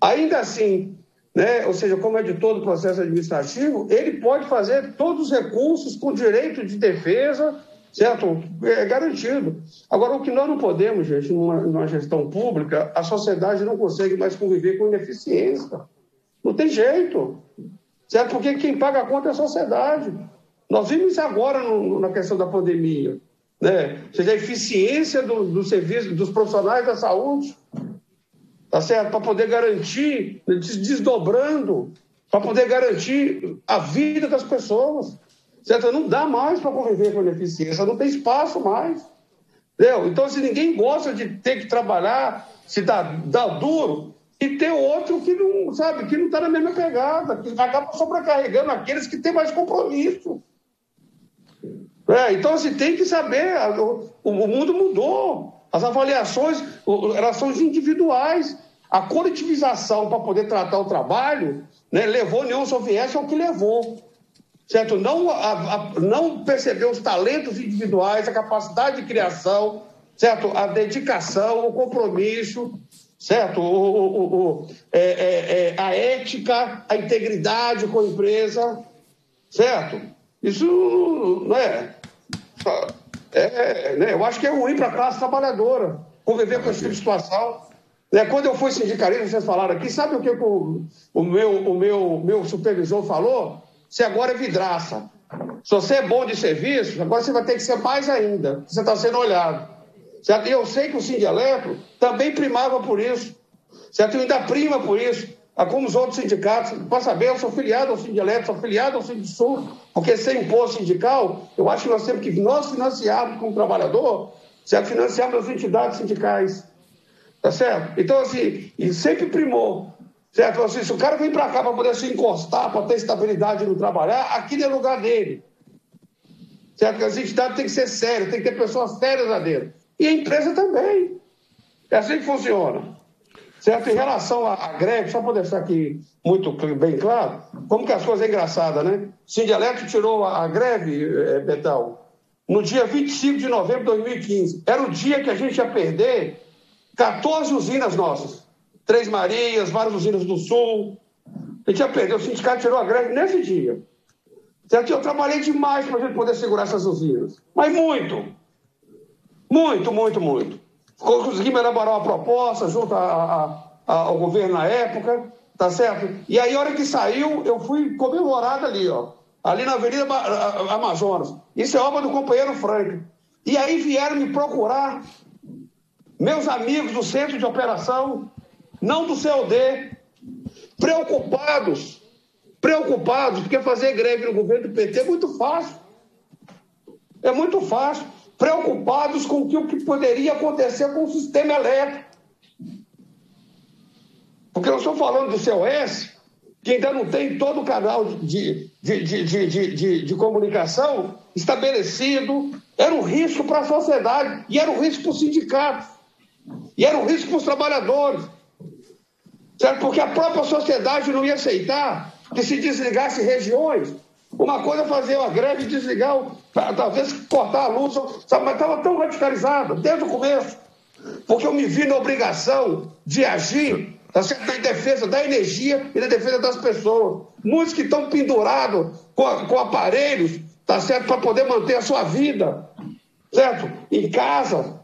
Ainda assim, né, ou seja, como é de todo o processo administrativo, ele pode fazer todos os recursos com direito de defesa, certo? É garantido. Agora, o que nós não podemos, gente, numa, numa gestão pública, a sociedade não consegue mais conviver com ineficiência. Não tem jeito, certo? Porque quem paga a conta é a sociedade. Nós vimos isso agora no, na questão da pandemia, né? Ou seja, a eficiência do, do serviço, dos profissionais da saúde, tá certo? Para poder garantir, desdobrando, para poder garantir a vida das pessoas. Certo? Não dá mais para conviver com ineficiência, não tem espaço mais. Entendeu? Então, se ninguém gosta de ter que trabalhar, se dá, dá duro, e tem outro que não, sabe, que não está na mesma pegada, que acaba sobrecarregando aqueles que têm mais compromisso. É, então, se tem que saber, o mundo mudou, as avaliações, elas são individuais. A coletivização para poder tratar o trabalho, né, levou a União Soviética ao que levou. Certo? Não, a, a, não perceber os talentos individuais, a capacidade de criação, certo? A dedicação, o compromisso, certo? O, o, o, é, é, é, a ética, a integridade com a empresa, certo? Isso não é, é, né? Eu acho que é ruim para a classe trabalhadora conviver com essa situação. Né? Quando eu fui sindicalista, vocês falaram aqui, sabe o que o, o, meu, o meu, meu supervisor falou? Você agora é vidraça. Se você é bom de serviço, agora você vai ter que ser mais ainda. Você está sendo olhado. Certo? E eu sei que o Sindieletro também primava por isso. Certo? E ainda prima por isso. Como os outros sindicatos. Para saber, eu sou filiado ao Sindieletro, sou filiado ao Sindisul, porque sem imposto sindical, eu acho que nós temos que nós financiarmos como trabalhador, certo? Financiarmos as entidades sindicais. Tá certo? Então, assim, e sempre primou. Certo? Assim, se o cara vem para cá para poder se encostar, para ter estabilidade no trabalhar, aquele é lugar dele. Certo? As entidades têm que ser sérias, tem que ter pessoas sérias lá dentro. E a empresa também. É assim que funciona. Certo? Em relação à greve, só para deixar aqui muito bem claro, como que as coisas são engraçadas, né? Sindieletro tirou a greve, Betão, no dia vinte e cinco de novembro de dois mil e quinze. Era o dia que a gente ia perder quatorze usinas nossas. Três Marias, várias usinas do Sul. A gente já perdeu, o sindicato tirou a greve nesse dia. Certo? Eu trabalhei demais para a gente poder segurar essas usinas. Mas muito. Muito, muito, muito. Conseguimos elaborar uma proposta junto a, a, a, ao governo na época, tá certo? E aí, a hora que saiu, eu fui comemorado ali, ó. Ali na Avenida Amazonas. Isso é obra do companheiro Franklin. E aí vieram me procurar meus amigos do centro de operação, não do C O D, preocupados, preocupados, porque fazer greve no governo do P T é muito fácil, é muito fácil, preocupados com o que poderia acontecer com o sistema elétrico, porque eu estou falando do C O S, que ainda não tem todo o canal de, de, de, de, de, de, de comunicação estabelecido, era um risco para a sociedade, e era um risco para os sindicatos, e era um risco para os trabalhadores, certo? Porque a própria sociedade não ia aceitar que se desligasse regiões. Uma coisa é fazer uma greve e desligar, talvez cortar a luz, sabe? Mas estava tão radicalizada desde o começo, porque eu me vi na obrigação de agir, certo? Em defesa da energia e na defesa das pessoas. Muitos que estão pendurados com, com aparelhos, tá certo? Para poder manter a sua vida, certo? Em casa.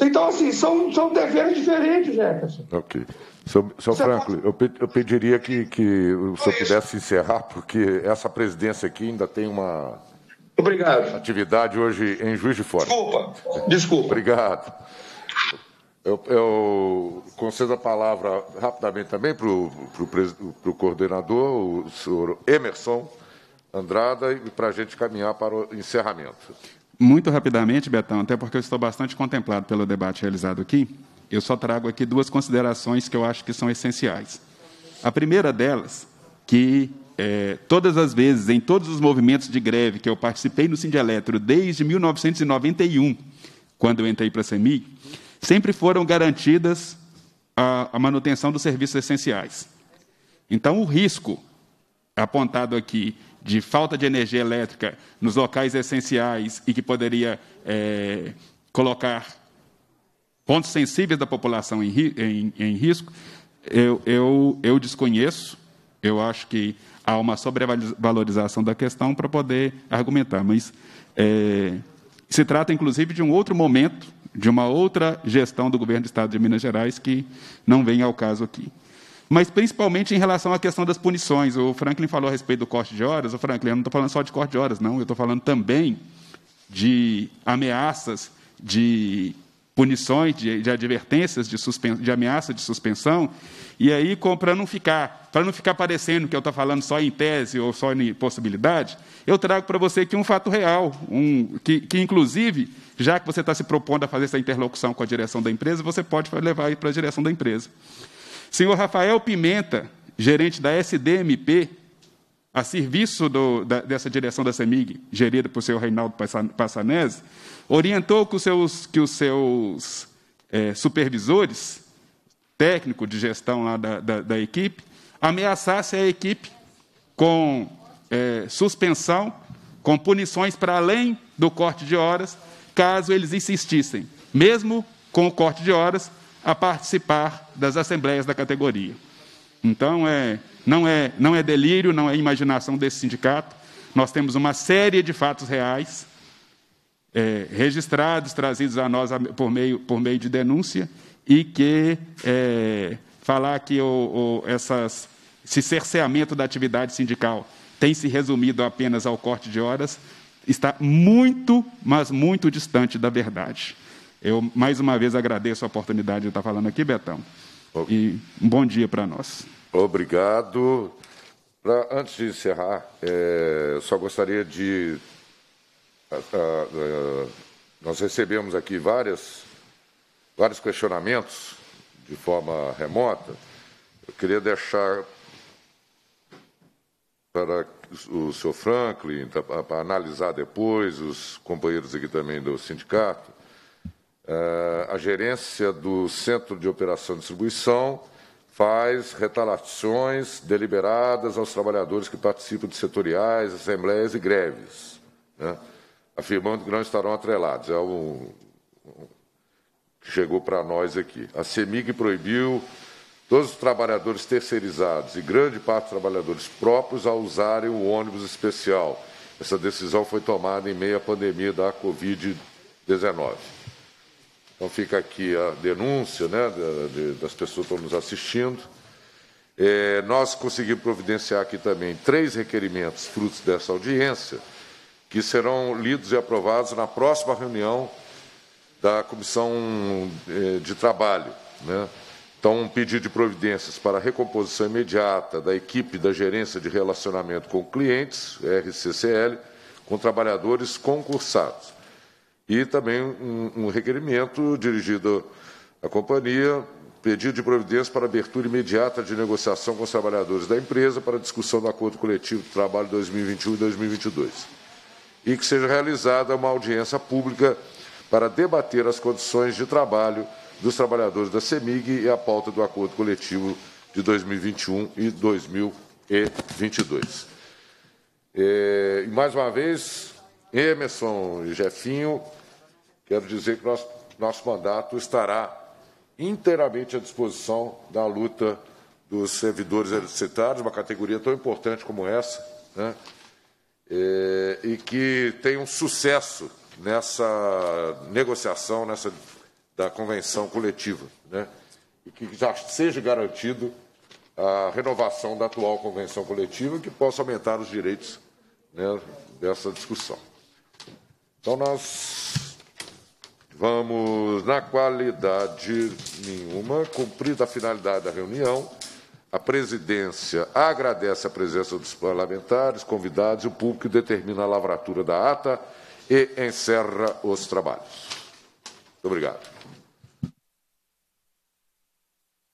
Então, assim, são, são deveres diferentes, Jefferson. Ok. Seu, seu Franklin, eu, pe, eu pediria que, que o senhor pudesse encerrar, porque essa presidência aqui ainda tem uma Obrigado. atividade hoje em Juiz de Fora. Desculpa, desculpa. Obrigado. Eu, eu concedo a palavra rapidamente também para o coordenador, o senhor Emerson Andrada, e para a gente caminhar para o encerramento. Muito rapidamente, Betão, até porque eu estou bastante contemplado pelo debate realizado aqui, eu só trago aqui duas considerações que eu acho que são essenciais. A primeira delas, que é, todas as vezes, em todos os movimentos de greve que eu participei no Sindieletro desde mil novecentos e noventa e um, quando eu entrei para a CEMIG, sempre foram garantidas a, a manutenção dos serviços essenciais. Então, o risco apontado aqui de falta de energia elétrica nos locais essenciais e que poderia é, colocar pontos sensíveis da população em, em, em risco, eu, eu, eu desconheço. Eu acho que há uma sobrevalorização da questão para poder argumentar. Mas é, se trata, inclusive, de um outro momento, de uma outra gestão do governo do Estado de Minas Gerais que não vem ao caso aqui. Mas, principalmente, em relação à questão das punições. O Franklin falou a respeito do corte de horas. O Franklin, eu não estou falando só de corte de horas, não. Eu estou falando também de ameaças, de punições, de, de advertências, de, de ameaça de suspensão. E aí, para não ficar, para não ficar parecendo que eu estou falando só em tese ou só em possibilidade, eu trago para você aqui um fato real, um, que, que, inclusive, já que você está se propondo a fazer essa interlocução com a direção da empresa, você pode levar para a direção da empresa. Senhor Rafael Pimenta, gerente da S D M P, a serviço do, da, dessa direção da CEMIG, gerida por senhor Reinaldo Passanezi, orientou que os seus, que os seus é, supervisores, técnico de gestão lá da, da, da equipe, ameaçasse a equipe com é, suspensão, com punições para além do corte de horas, caso eles insistissem, mesmo com o corte de horas, a participar das assembleias da categoria. Então, é, não, é, não é delírio, não é imaginação desse sindicato. Nós temos uma série de fatos reais, é, registrados, trazidos a nós por meio, por meio de denúncia, e que é, falar que o, o, essas, esse cerceamento da atividade sindical tem se resumido apenas ao corte de horas, está muito, mas muito distante da verdade. Eu, mais uma vez, agradeço a oportunidade de estar falando aqui, Betão. E um bom dia para nós. Obrigado. Pra, antes de encerrar, é, só gostaria de... A, a, a, nós recebemos aqui várias, vários questionamentos de forma remota. Eu queria deixar para o senhor Franklin, para analisar depois, os companheiros aqui também do sindicato, Uh, a gerência do Centro de Operação e Distribuição faz retaliações deliberadas aos trabalhadores que participam de setoriais, assembleias e greves, né, afirmando que não estarão atrelados. É um que chegou para nós aqui. A CEMIG proibiu todos os trabalhadores terceirizados e grande parte dos trabalhadores próprios a usarem o ônibus especial. Essa decisão foi tomada em meio à pandemia da covid dezenove. Então, fica aqui a denúncia, né, das pessoas que estão nos assistindo. É, nós conseguimos providenciar aqui também três requerimentos frutos dessa audiência, que serão lidos e aprovados na próxima reunião da Comissão de Trabalho, né? Então, um pedido de providências para a recomposição imediata da equipe da Gerência de Relacionamento com Clientes, R C C L, com trabalhadores concursados. E também um, um requerimento dirigido à companhia, pedido de providência para abertura imediata de negociação com os trabalhadores da empresa para discussão do Acordo Coletivo de Trabalho dois mil e vinte e um e dois mil e vinte e dois. E que seja realizada uma audiência pública para debater as condições de trabalho dos trabalhadores da CEMIG e a pauta do Acordo Coletivo de dois mil e vinte e um e dois mil e vinte e dois. E, mais uma vez... Emerson e Jefinho, quero dizer que nosso, nosso mandato estará inteiramente à disposição da luta dos servidores eletricitários, uma categoria tão importante como essa, né? É, e que tem um sucesso nessa negociação, nessa da convenção coletiva, né? E que já seja garantido a renovação da atual convenção coletiva, que possa aumentar os direitos, né, dessa discussão. Então, nós vamos, na qualidade nenhuma, cumprida a finalidade da reunião, a presidência agradece a presença dos parlamentares, convidados e o público, determina a lavratura da ata e encerra os trabalhos. Muito obrigado.